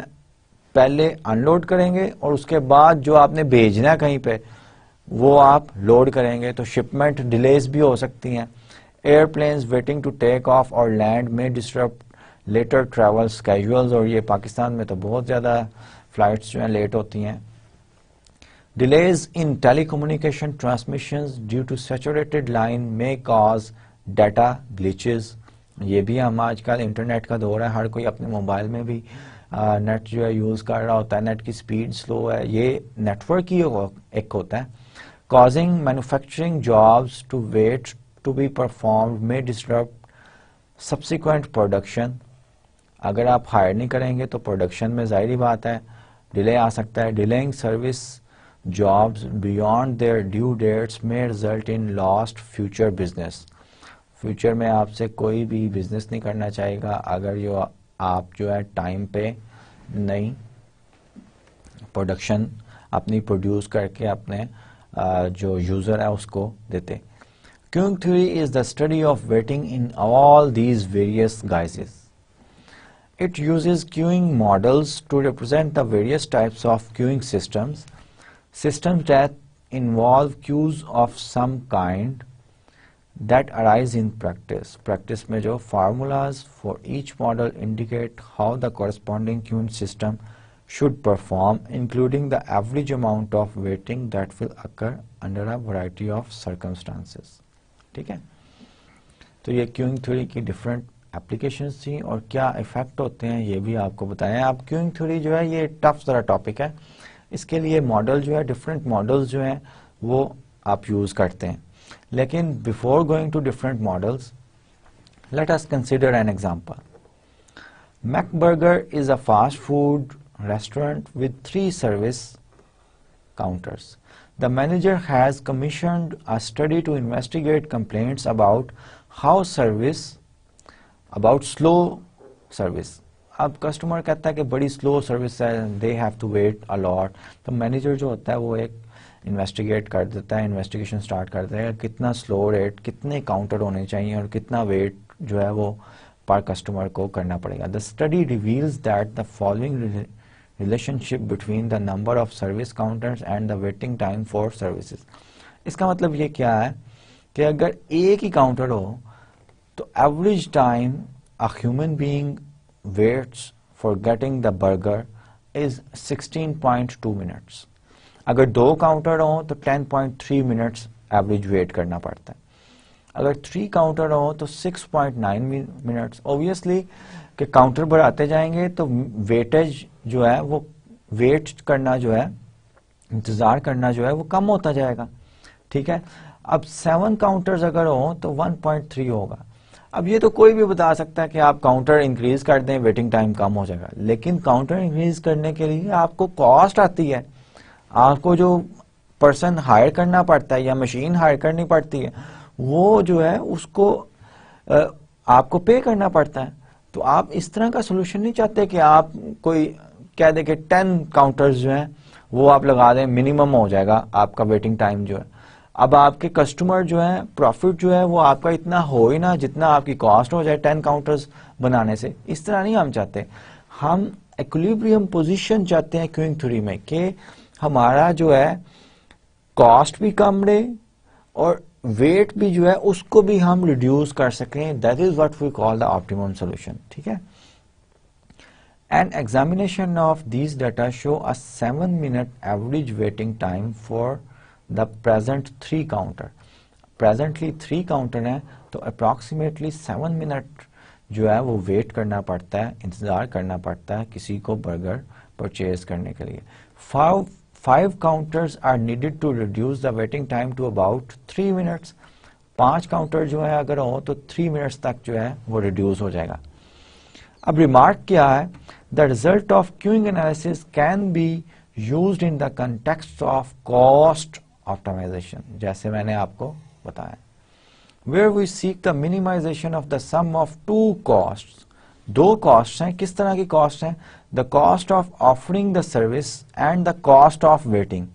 पहले अनलोड करेंगे और उसके बाद जो आपने भेजना है कहीं पे वो आप लोड करेंगे तो शिपमेंट डिलेज भी हो सकती हैं। Airplanes waiting to take off और लैंड में डिस्टर्ब लेटर ट्रैवल स्केड्यूल्स, और ये पाकिस्तान में तो बहुत ज़्यादा फ्लाइट्स जो हैं लेट होती हैं। Delays in telecommunication transmissions due to saturated line may cause data glitches. ये भी हम आजकल इंटरनेट का दौर है, हर कोई अपने मोबाइल में भी नेट जो है यूज़ कर रहा होता है, नेट की स्पीड स्लो है, ये नेटवर्क ही एक होता है। Causing manufacturing jobs to wait to be performed में डिस्टर्ब सब्सिक्वेंट प्रोडक्शन। अगर आप हायर नहीं करेंगे तो प्रोडक्शन में जाहिर बात है डिले आ सकता है। Delaying service jobs beyond their due dates में result in lost future business. Future में आपसे कोई भी बिजनेस नहीं करना चाहेगा अगर ये आप जो है टाइम पे नहीं प्रोडक्शन अपनी प्रोड्यूस करके अपने जो यूज़र है उसको देते। Queuing theory is the study of waiting in all these various guises. It uses queuing models to represent the various types of queuing systems. Systems that involve queues of some kind that arise in practice. Practice में जो formulas for each model indicate how the corresponding queuing system should perform, including the average amount of waiting that will occur under a variety of circumstances. ठीक है, तो ये queuing theory की different applications थी और क्या effect होते हैं ये भी आपको बताया। आप queuing theory जो है ये tough ज़रा topic है, इसके लिए मॉडल जो है डिफरेंट मॉडल्स जो हैं वो आप यूज़ करते हैं। लेकिन before going to different models let us consider an example. McBurger is a fast food restaurant with 3 service counters. The manager has commissioned a study to investigate complaints about slow service. अब customer कहता है कि बड़ी slow service है, they have to wait a lot. तो manager जो होता है वो एक इन्वेस्टिगेट कर देता है, इन्वेस्टिगेशन स्टार्ट कर देता है कितना स्लो रेट, कितने काउंटर होने चाहिए और कितना वेट जो है वो पर कस्टमर को करना पड़ेगा। The study reveals that the following relationship between the number of service counters and the waiting time for services. इसका मतलब ये क्या है कि अगर एक ही काउंटर हो तो average time a human being waits for getting the burger is 16.2 minutes. अगर 2 काउंटर हो तो 10.3 minutes एवरेज वेट करना पड़ता है। अगर 3 काउंटर हो तो 6.9 minutes। ऑब्वियसली कि काउंटर बढ़ाते जाएंगे तो वेटेज जो है वो वेट करना जो है इंतज़ार करना जो है वो कम होता जाएगा। ठीक है, अब 7 काउंटर्स अगर हो तो 1.3 होगा। अब ये तो कोई भी बता सकता है कि आप काउंटर इंक्रीज कर दें वेटिंग टाइम कम हो जाएगा, लेकिन काउंटर इंक्रीज करने के लिए आपको कॉस्ट आती है, आपको जो पर्सन हायर करना पड़ता है या मशीन हायर करनी पड़ती है वो जो है उसको आपको पे करना पड़ता है। तो आप इस तरह का सोल्यूशन नहीं चाहते कि आप कोई कह दें कि 10 काउंटर्स जो हैं वो आप लगा दें, मिनिमम हो जाएगा आपका वेटिंग टाइम जो है। अब आपके कस्टमर जो है प्रॉफिट जो है वो आपका इतना हो ही ना जितना आपकी कॉस्ट हो जाए 10 काउंटर्स बनाने से। इस तरह नहीं हम चाहते, हम इक्विलिब्रियम पोजीशन चाहते हैं क्यूइंग थ्योरी में कि हमारा जो है कॉस्ट भी कम रहे और वेट भी जो है उसको भी हम रिड्यूस कर सकें। That is what we call the optimum solution. ठीक है, an examination of these data show a 7 minute average waiting time for the present 3 counter. Presently 3 counter हैं तो अप्रॉक्सीमेटली 7 मिनट जो है वो वेट करना पड़ता है, इंतज़ार करना पड़ता है किसी को बर्गर परचेज करने के लिए। 5 counters are needed to reduce the waiting time to about 3 minutes. 5 counter जो है अगर हो तो 3 मिनट्स तक जो है वो रिड्यूस हो जाएगा। अब रिमार्क क्या है, the result of queuing analysis can be used in the context of cost optimization, जैसे मैंने आपको बताया। Where we seek the minimization of the sum of 2 costs. 2 cost हैं, किस तरह की कॉस्ट हैं? The cost of offering the service and the cost of waiting.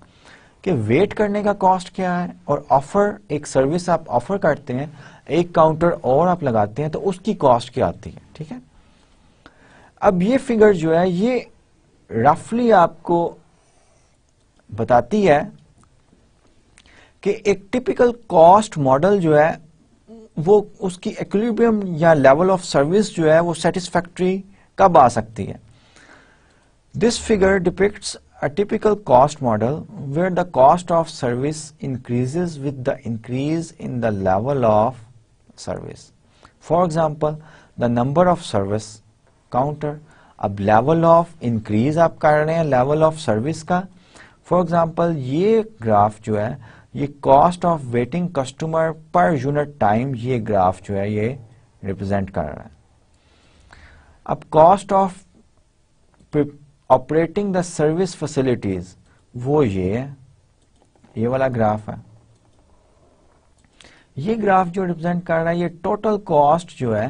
कि वेट करने का कॉस्ट क्या है और ऑफर एक सर्विस आप ऑफर करते हैं, एक काउंटर और आप लगाते हैं तो उसकी कॉस्ट क्या आती है। ठीक है, अब ये फिगर जो है ये रफली आपको बताती है कि एक टिपिकल कॉस्ट मॉडल जो है वो उसकी इक्विलिब्रियम या लेवल ऑफ सर्विस जो है वो सेटिस्फैक्ट्री कब आ सकती है। This figure depicts a typical cost model where the cost of service increases with the increase in the level of service. For example, the number of service counter अब level of increase आप कर रहे हैं level of service का। For example ये graph जो है ये cost of waiting customer per unit time, ये ग्राफ जो है ये रिप्रेजेंट कर रहा है। अब cost of operating the service facilities वो ये वाला ग्राफ है, ये ग्राफ जो रिप्रेजेंट कर रहा है ये टोटल कॉस्ट जो है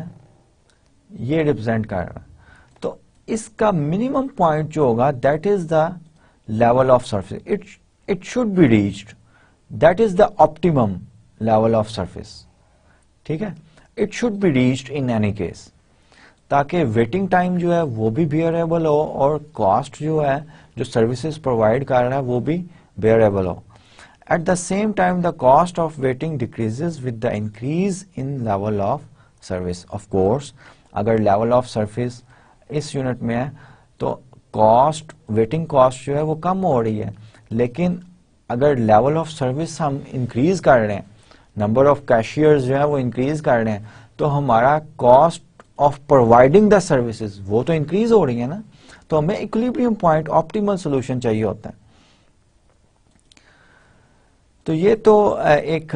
ये रिप्रेजेंट कर रहा है। तो इसका मिनिमम पॉइंट जो होगा that is the level of service, it should be reached, that is the optimum level of service, ठीक है, it should be reached in any case, ताकि वेटिंग टाइम जो है वो भी बेयरेबल हो और कॉस्ट जो है जो सर्विसेज प्रोवाइड कर रहा है वो भी बेयरेबल हो। At the same time the cost of waiting decreases with the increase in level of service. Of course अगर लेवल ऑफ सर्विस इस यूनिट में है तो कॉस्ट वेटिंग कॉस्ट जो है वो कम हो रही है, लेकिन अगर लेवल ऑफ सर्विस हम इंक्रीज कर रहे हैं, नंबर ऑफ कैशियर्स जो है वो इंक्रीज कर रहे हैं, तो हमारा cost of providing the services वो तो इंक्रीज हो रही है ना, तो हमें इक्विलिब्रियम पॉइंट ऑप्टिमल सोल्यूशन चाहिए होता है। तो ये तो एक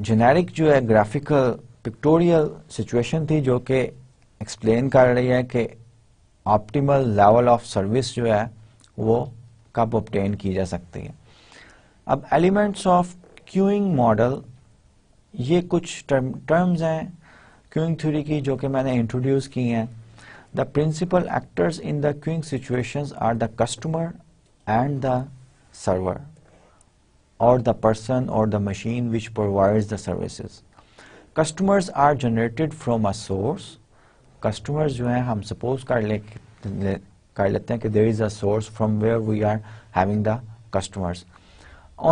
जेनेरिक जो है ग्राफिकल पिक्टोरियल सिचुएशन थी जो कि एक्सप्लेन कर रही है कि ऑप्टिमल लेवल ऑफ सर्विस जो है वो कब ऑब्टेन की जा सकती है। अब एलिमेंट्स ऑफ क्यूइंग मॉडल, ये कुछ टर्म्स हैं क्यूइंग थ्योरी की जो कि मैंने इंट्रोड्यूस की हैं। The principal actors in the queuing situations are the customer and the server or the person or the machine which provides the services. Customers are generated from a source. Customers जो हैं हम suppose कर लेते हैं कि there is a source from where we are having the customers.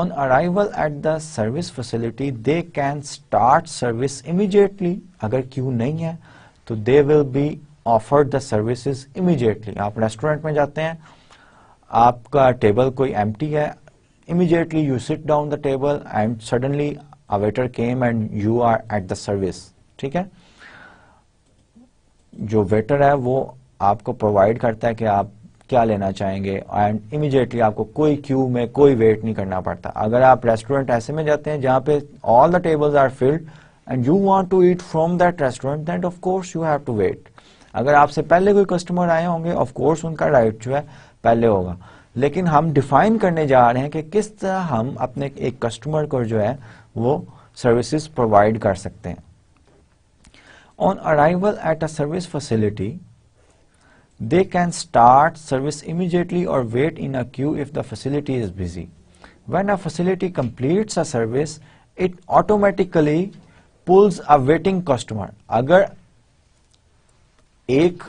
On arrival at the service facility they can start service immediately. अगर queue नहीं है तो they will be offered the services immediately. आप restaurant में जाते हैं, आपका table कोई empty है, immediately you sit down the table and suddenly a waiter came and you are at the service, ठीक है, जो waiter है वो आपको provide करता है कि आप क्या लेना चाहेंगे and immediately आपको कोई queue में कोई wait नहीं करना पड़ता। अगर आप restaurant ऐसे में जाते हैं जहाँ पे all the tables are filled and you want to eat from that restaurant then of course you have to wait। अगर आपसे पहले कोई customer आए होंगे of course उनका right जो है पहले होगा, लेकिन हम डिफाइन करने जा रहे हैं कि किस तरह हम अपने एक कस्टमर को जो है वो सर्विसेज प्रोवाइड कर सकते हैं। On arrival at a service facility they can start service immediately और wait in a queue if the facility is busy. When a facility completes a service it automatically pulls a waiting customer. अगर एक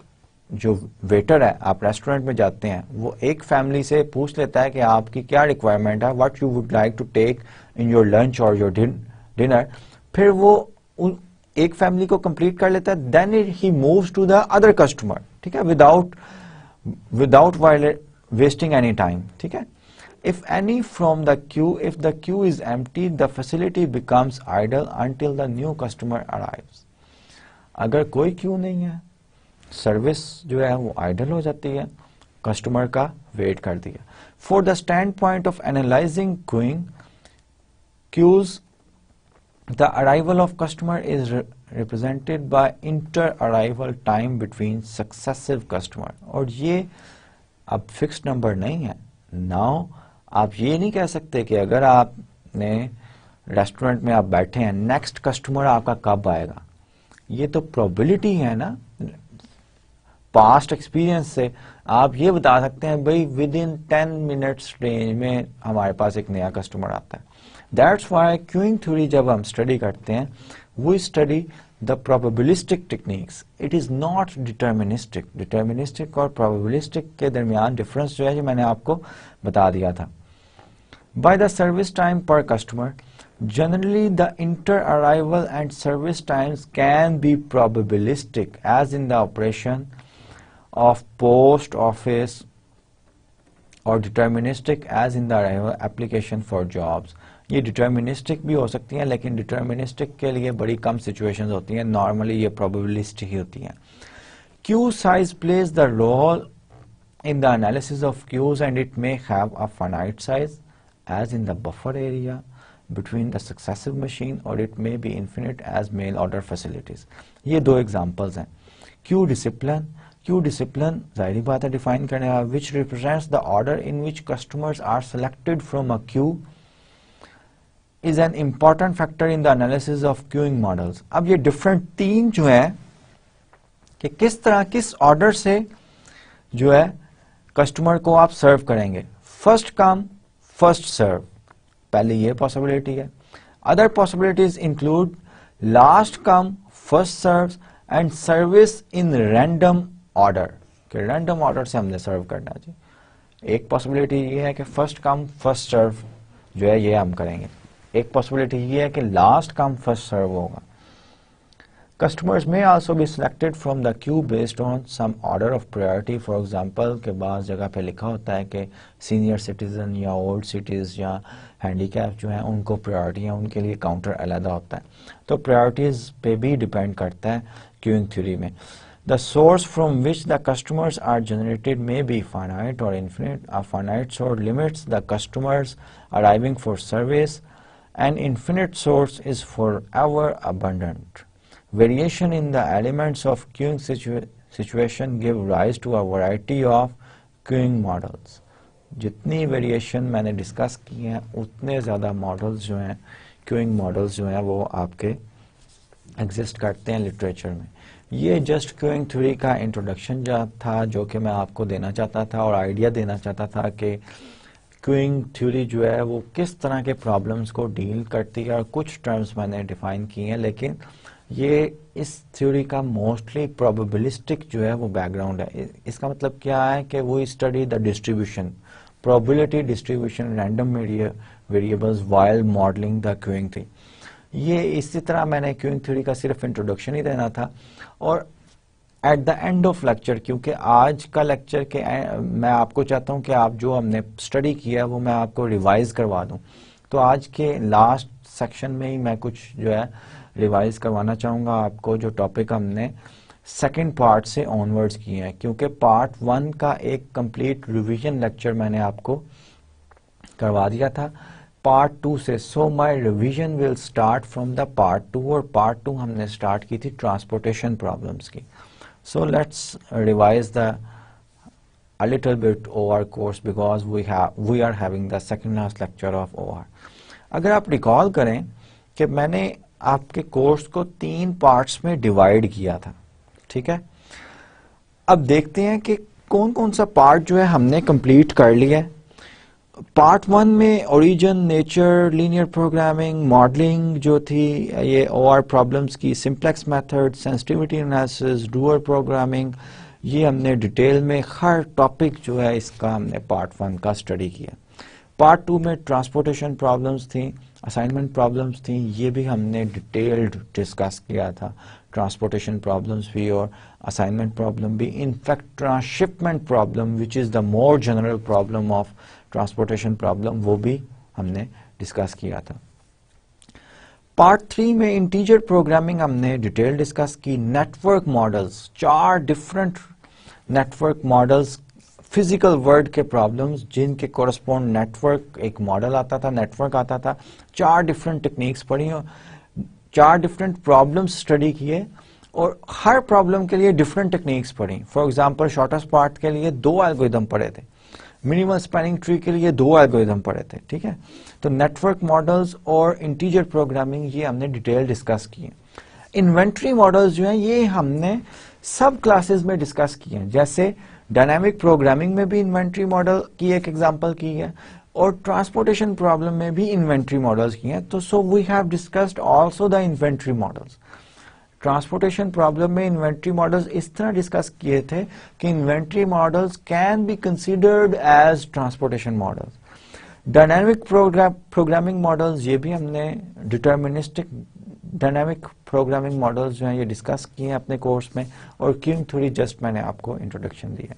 जो waiter है आप restaurant में जाते हैं वो एक फैमिली से पूछ लेता है कि आपकी क्या रिक्वायरमेंट है, what you would like to take in your lunch और योर डिनर, फिर वो उन एक फैमिली को कंप्लीट कर लेता है, then he moves to the other customer, ठीक है, विदाउट वेस्टिंग एनी टाइम, ठीक है। If any from the queue, if the queue is empty the facility becomes idle until the new customer arrives. अगर कोई Q नहीं है service जो है वो आइडल हो जाती है, कस्टमर का वेट कर दिया। For the stand point of analysing queuing queues the arrival of customer is represented by inter arrival time between successive customer. और ये अब फिक्स्ड नंबर नहीं है। नाउ आप ये नहीं कह सकते कि अगर आपने रेस्टोरेंट में आप बैठे हैं नेक्स्ट कस्टमर आपका कब आएगा, ये तो प्रोबेबिलिटी है ना। पास्ट एक्सपीरियंस से आप ये बता सकते हैं भाई विद इन 10 मिनट्स रेंज में हमारे पास एक नया कस्टमर आता है। दैट्स वाई क्यूइंग थ्योरी जब हम स्टडी करते हैं we study the probabilistic techniques, it is not deterministic. Deterministic और प्रोबेबिलिस्टिक के दरमियान डिफरेंस जो है ये मैंने आपको बता दिया था। बाय द सर्विस टाइम पर customer generally the inter arrival and service times can be probabilistic as in the operation of post office or deterministic as in the arrival application for jobs. ये deterministic भी हो सकती हैं लेकिन deterministic के लिए बड़ी कम situations होती हैं, normally ये probabilistic ही होती हैं। Queue size plays the role in the analysis of queues, and it may have a finite size as in the buffer area between the successive machine, or it may be infinite as mail order facilities. ये दो examples हैं. Queue discipline ज़ाहिरी बात है define करने का, which represents the order in which customers are selected from a queue, is an important factor in the analysis of queuing models. अब ये different तीन जो हैं कि किस तरह किस order से जो है customer को आप serve करेंगे. First come, first serve. पहले ये possibility है. Other possibilities include last come, first serves and service in random order. कि random order से हमने serve करना जी. एक possibility ये है कि first come, first serve जो है ये हम करेंगे. एक possibility ये है कि last come, first serve होगा. Customers may also be selected from the queue based on some order of priority. For example, के बाद जगह पे लिखा होता है कि senior citizen या old cities या handicap जो हैं उनको priority है, उनके लिए counter अलग होता है. तो priorities पे भी depend करता है queuing theory में. The source from which the customers are generated may be finite or infinite. A finite source limits the customers arriving for service. An infinite source is forever abundant. Variation in the elements of queuing situation give rise to a variety of queuing models. जितनी variation मैंने discuss की हैं उतने ज़्यादा models जो हैं queuing models जो हैं वो आपके एग्जिस्ट करते हैं लिटरेचर में. ये जस्ट क्यूइंग थ्योरी का इंट्रोडक्शन था जो कि मैं आपको देना चाहता था और आइडिया देना चाहता था कि क्यूइंग थ्योरी जो है वो किस तरह के प्रॉब्लम्स को डील करती है. और कुछ टर्म्स मैंने डिफाइन किए हैं, लेकिन ये इस थ्योरी का मोस्टली प्रोबेबिलिस्टिक जो है वो बैकग्राउंड है. इसका मतलब क्या है कि वो study the distribution, probability distribution, random variables while modelling the queuing theory. ये इसी तरह मैंने क्यूइंग थ्योरी का सिर्फ इंट्रोडक्शन ही देना था और at the end of lecture, क्योंकि आज का लेक्चर के मैं आपको चाहता हूँ कि आप जो हमने स्टडी किया वो मैं आपको रिवाइज करवा दूँ. तो आज के लास्ट सेक्शन में ही मैं कुछ जो है रिवाइज करवाना चाहूँगा आपको, जो टॉपिक हमने सेकंड पार्ट से ऑनवर्ड्स किए हैं, क्योंकि पार्ट वन का एक कंप्लीट रिवीजन लेक्चर मैंने आपको करवा दिया था पार्ट टू से. So my revision will start from the part two, और पार्ट टू हमने स्टार्ट की थी ट्रांसपोर्टेशन प्रॉब्लम्स की. So let's revise the a little bit our course because we are having the second last lecture of our. अगर आप recall करें कि मैंने आपके कोर्स को तीन पार्ट्स में डिवाइड किया था, ठीक है. अब देखते हैं कि कौन कौन सा पार्ट जो है हमने कंप्लीट कर लिया है. पार्ट वन में origin, nature, linear programming, modelling जो थी ये ओआर प्रॉब्लम्स की, simplex method, sensitivity analysis, dual programming, ये हमने डिटेल में हर टॉपिक जो है इसका हमने पार्ट वन का स्टडी किया. पार्ट टू में ट्रांसपोर्टेशन प्रॉब्लम्स थी, असाइनमेंट प्रॉब्लम्स थी, ये भी हमने डिटेल्ड डिस्कस किया था. ट्रांसपोर्टेशन प्रॉब्लम्स भी और असाइनमेंट प्रॉब्लम भी, in fact transshipment problem which is the more general problem of transportation problem, वो भी हमने डिस्कस किया था. पार्ट थ्री में इंटीजर प्रोग्रामिंग हमने डिटेल डिस्कस की, network models, 4 different network models, physical world के प्रॉब्लम्स जिनके कोरस्पोंड नेटवर्क एक मॉडल आता था, नेटवर्क आता था, 4 डिफरेंट टेक्निक्स पढ़ी और 4 डिफरेंट प्रॉब्लम्स स्टडी किए और हर प्रॉब्लम के लिए डिफरेंट टेक्निक्स पढ़ी. फॉर एग्जांपल शॉर्टेस्ट पार्ट के लिए 2 एल्गोरिदम पढ़े थे, मिनिमम स्पैनिंग ट्री के लिए 2 एल्गोरिदम पढ़े थे, ठीक है. तो नेटवर्क मॉडल्स और इंटीजर प्रोग्रामिंग ये हमने डिटेल डिस्कस किए. इन्वेंट्री मॉडल्स जो हैं ये हमने सब क्लासेस में डिस्कस किए हैं, जैसे डायनामिक प्रोग्रामिंग में भी इन्वेंट्री मॉडल की एक एग्जांपल की है और ट्रांसपोर्टेशन प्रॉब्लम में भी इन्वेंट्री मॉडल्स की हैं. तो so we have discussed also the inventory models. Transportation problem में इन्वेंट्री मॉडल्स इस तरह डिस्कस किए थे कि inventory models can be considered as transportation models. Dynamic programming models ये भी हमने डिटर्मिनिस्टिक डायनामिक प्रोग्रामिंग मॉडल्स जो हैं ये डिस्कस किए हैं अपने कोर्स में. और क्यूइंग थ्योरी जस्ट मैंने आपको इंट्रोडक्शन दिया.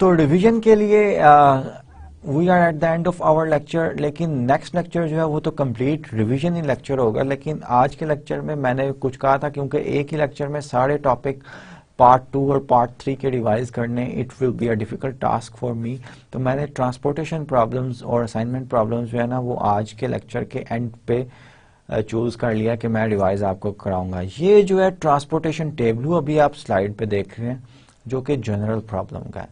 तो रिवीजन के लिए we are at the end of our lecture, लेकिन नेक्स्ट लेक्चर जो है वो तो कंप्लीट रिवीजन ही लेक्चर होगा। लेकिन आज के लेक्चर में मैंने कुछ कहा था क्योंकि एक ही लेक्चर में सारे टॉपिक पार्ट 2 और पार्ट 3 के रिवाइज करने it will be a difficult task for me. तो मैंने ट्रांसपोर्टेशन प्रॉब्लम्स और असाइनमेंट प्रॉब्लम्स जो है ना वो आज के लेक्चर के एंड पे चूज कर लिया कि मैं रिवाइज आपको कराऊंगा। ये जो है ट्रांसपोर्टेशन टेबल अभी आप स्लाइड पे देख रहे हैं जो कि जनरल प्रॉब्लम का है।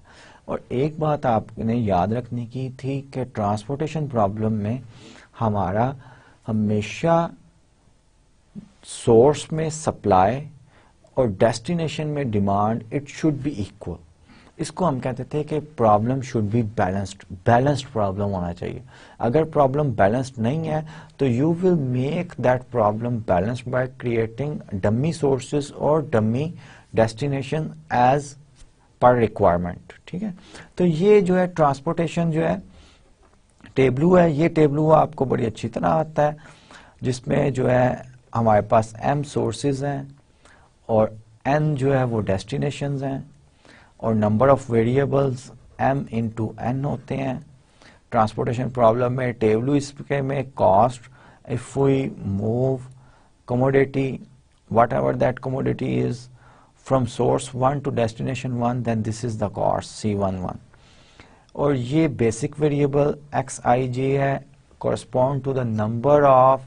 और एक बात आपने याद रखने की थी कि ट्रांसपोर्टेशन प्रॉब्लम में हमारा हमेशा सोर्स में सप्लाई और डेस्टिनेशन में demand it should be equal. इसको हम कहते थे कि problem should be balanced, balanced problem होना चाहिए। अगर प्रॉब्लम बैलेंस्ड नहीं है तो you will make that problem balanced by creating dummy sources और dummy destination as per requirement. ठीक है, तो ये जो है ट्रांसपोर्टेशन जो है टेबलू है, ये टेबलू आपको बड़ी अच्छी तरह आता है जिसमें जो है हमारे पास M सोर्सेज हैं और N जो है वो डेस्टिनेशंस हैं और नंबर ऑफ वेरिएबल्स M×N होते हैं। ट्रांसपोर्टेशन प्रॉब्लम में टेबलू इसके में cost, if we move commodity whatever that commodity is from source 1 to destination 1 then this is the cost C11। और ये बेसिक वेरिएबल xij है correspond to the number of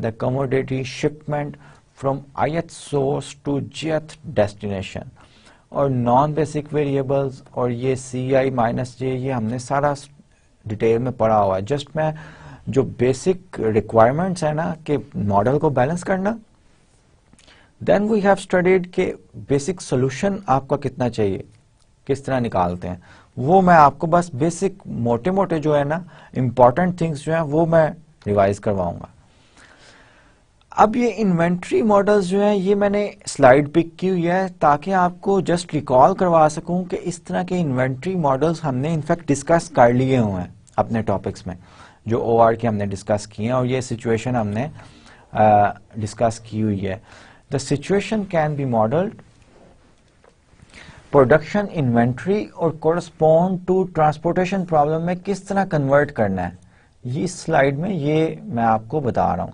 the commodity shipment from ith source to jth destination. और non basic variables और ये ci-j ये हमने सारा detail में पढ़ा हुआ है। जस्ट मैं जो बेसिक रिक्वायरमेंट्स है ना कि मॉडल को बैलेंस करना, देन वी हैव स्टडीड के बेसिक सोल्यूशन आपका कितना चाहिए, किस तरह निकालते हैं, वो मैं आपको बस बेसिक मोटे मोटे जो है ना इम्पॉर्टेंट थिंग्स जो है वो मैं रिवाइज करवाऊंगा। अब ये इन्वेंट्री मॉडल्स जो है ये मैंने स्लाइड पिक की हुई है ताकि आपको जस्ट रिकॉल करवा सकूं कि इस तरह के इन्वेंट्री मॉडल्स हमने इनफैक्ट डिस्कस कर लिए हुए हैं अपने टॉपिक्स में जो OR के हमने डिस्कस किए हैं और ये सिचुएशन हमने डिस्कस की हुई है। The situation can be modeled, production inventory और correspond to transportation problem में किस तरह convert करना है ये slide में ये मैं आपको बता रहा हूँ।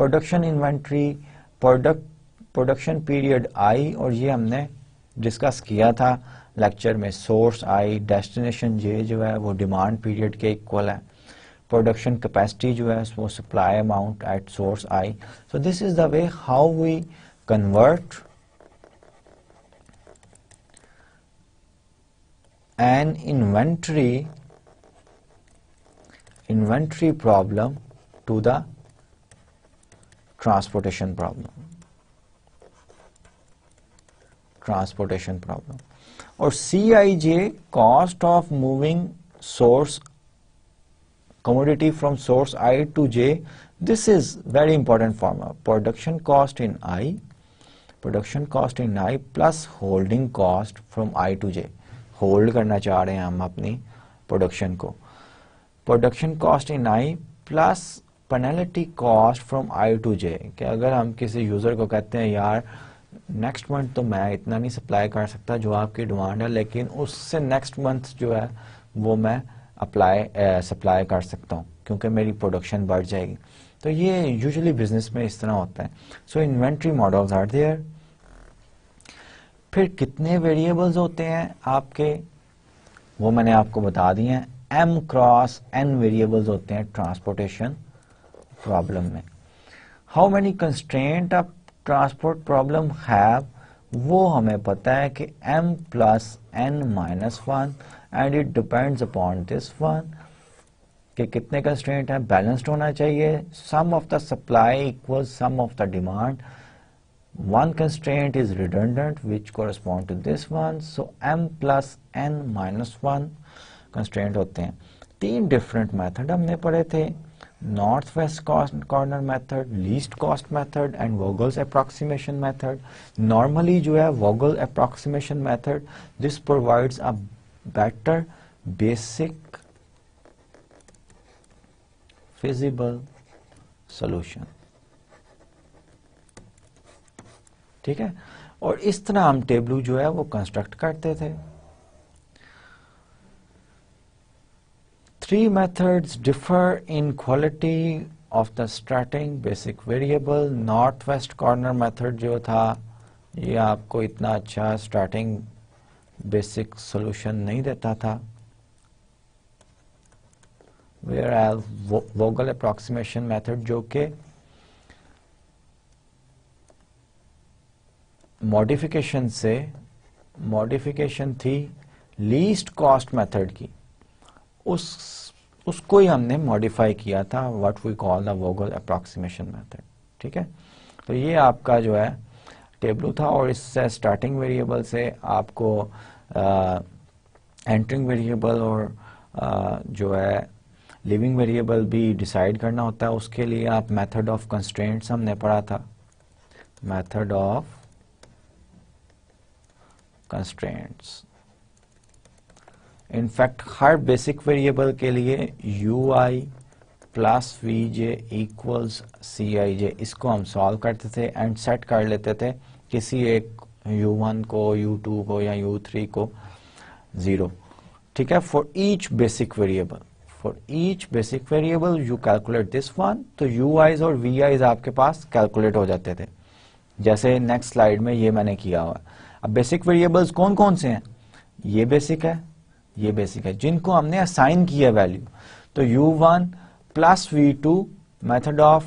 Production inventory, production period I और ये हमने discuss किया था lecture में, source I, destination J जो है वो demand period के equal है। Production capacity जो है वो supply amount at source I. So this is the way how we convert an inventory problem to the transportation problem. और Cij cost of moving source commodity from source I to J, this is very important formula, production cost in I plus holding cost from I to J. Hold करना चाह रहे हैं हम अपनी production को। Production cost in I plus penalty cost from I to J, कि अगर हम किसी यूजर को कहते हैं यार नेक्स्ट मंथ तो मैं इतना नहीं सप्लाई कर सकता जो आपकी डिमांड है, लेकिन उससे नेक्स्ट मंथ जो है वो मैं सप्लाई कर सकता हूँ क्योंकि मेरी प्रोडक्शन बढ़ जाएगी। तो ये यूजुअली बिजनेस में इस तरह होता है। So inventory models are there. फिर कितने वेरिएबल्स होते हैं आपके वो मैंने आपको बता दिए हैं। M×N वेरिएबल्स होते हैं ट्रांसपोर्टेशन प्रॉब्लम में। How many constraint of transport problem have वो हमें पता है कि M+N-1 and it depends upon this one कि कितने कंस्ट्रेंट हैं, बैलेंस्ड होना चाहिए। Sum of the supply equal sum of the demand, one constraint is redundant which correspond to this one. So M+N-1 constraint होते हैं। 3 डिफरेंट मेथड हमने पढ़े थे, north west corner method, least cost method and Vogel's approximation method. Normally जो है Vogel approximation method this provides a better basic feasible solution. ठीक है, और इस तरह हम टेबलू जो है वो कंस्ट्रक्ट करते थे। Three methods differ in quality of the starting basic variable. North west corner method जो था ये आपको इतना अच्छा स्टार्टिंग बेसिक सोल्यूशन नहीं देता था, whereas वोगल अप्रॉक्सीमेशन मेथड जो के मॉडिफिकेशन थी लीस्ट कॉस्ट मेथड की, उसको ही हमने मॉडिफाई किया था, what we call the Vogel approximation method. ठीक है, तो ये आपका जो है टेबलू था और इससे स्टार्टिंग वेरिएबल से आपको एंटरिंग वेरिएबल और जो है लिविंग वेरिएबल भी डिसाइड करना होता है। उसके लिए आप मेथड ऑफ कंस्ट्रेंट्स हमने पढ़ा था, मेथड ऑफ कंस्ट्रेंट्स। इनफैक्ट हर बेसिक वेरिएबल के लिए you I plus we J equals सी आई जे, इसको हम सॉल्व करते थे एंड सेट कर लेते थे किसी एक u1 को, u2 को या u3 को 0। ठीक है, for each basic variable you calculate this one, तो यू आईज और वी आईज आपके पास कैलकुलेट हो जाते थे, जैसे नेक्स्ट स्लाइड में ये मैंने किया हुआ। अब बेसिक वेरिएबल्स कौन कौन से हैं? ये बेसिक है जिनको हमने असाइन किया वैल्यू, तो u1 plus v2, method of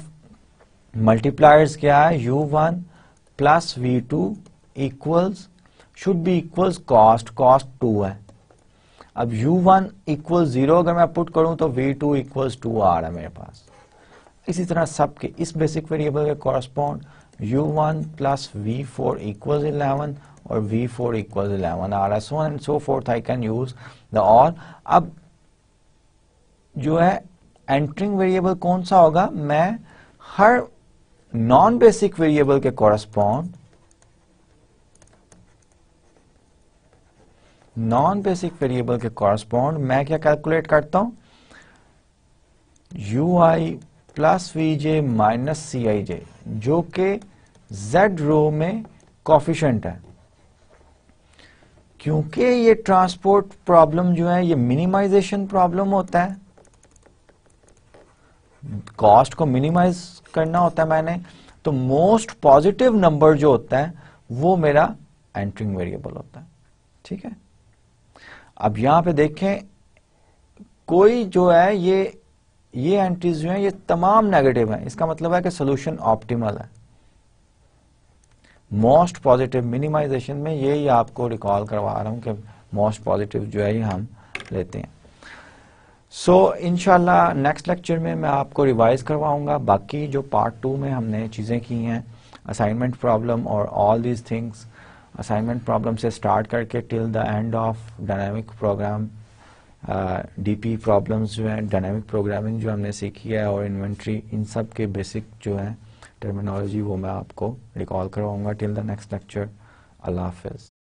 multipliers क्या है, u1 plus v2 equals should be equals cost 2 है। अब u1 इक्वल 0 अगर मैं पुट करूं तो v2 इक्वल्स 2 आ रहा है मेरे पास। इसी तरह सबके इस बेसिक वेरिएबल के correspond u1 plus v4 equals 11 और v4 इक्वल्स 11 आ रहा है, so and so forth. I can use the all. अब जो है एंटरिंग वेरिएबल कौन सा होगा, मैं हर नॉन बेसिक वेरिएबल के कॉरस्पॉन्ड मैं क्या कैलकुलेट करता हूं, you I plus we J minus सी आई जे, जो कि जेड रो में कोफिशिएंट है। क्योंकि ये ट्रांसपोर्ट प्रॉब्लम जो है ये मिनिमाइजेशन प्रॉब्लम होता है, कॉस्ट को मिनिमाइज करना होता है मैंने, तो मोस्ट पॉजिटिव नंबर जो होता है वो मेरा एंटरिंग वेरिएबल होता है। ठीक है, अब यहां पे देखें कोई जो है ये एंट्रीज जो है ये तमाम नेगेटिव है, इसका मतलब है कि सोल्यूशन ऑप्टिमल है। मोस्ट पॉजिटिव मिनिमाइजेशन में यही आपको रिकॉल करवा रहा हूं कि मोस्ट पॉजिटिव जो है ये हम लेते हैं। सो इंशाल्लाह नेक्स्ट लेक्चर में मैं आपको रिवाइज करवाऊंगा बाकी जो पार्ट 2 में हमने चीज़ें की हैं, असाइनमेंट प्रॉब्लम और all these things, assignment problem से स्टार्ट करके till the end of dynamic program, DP problems जो हैं, डायनामिक प्रोग्रामिंग जो हमने सीखी है और इन्वेंट्री, इन सब के बेसिक जो है टर्मिनोलॉजी वो मैं आपको रिकॉल करवाऊंगा। टिल द नेक्स्ट लेक्चर, अल्लाह हाफिज़।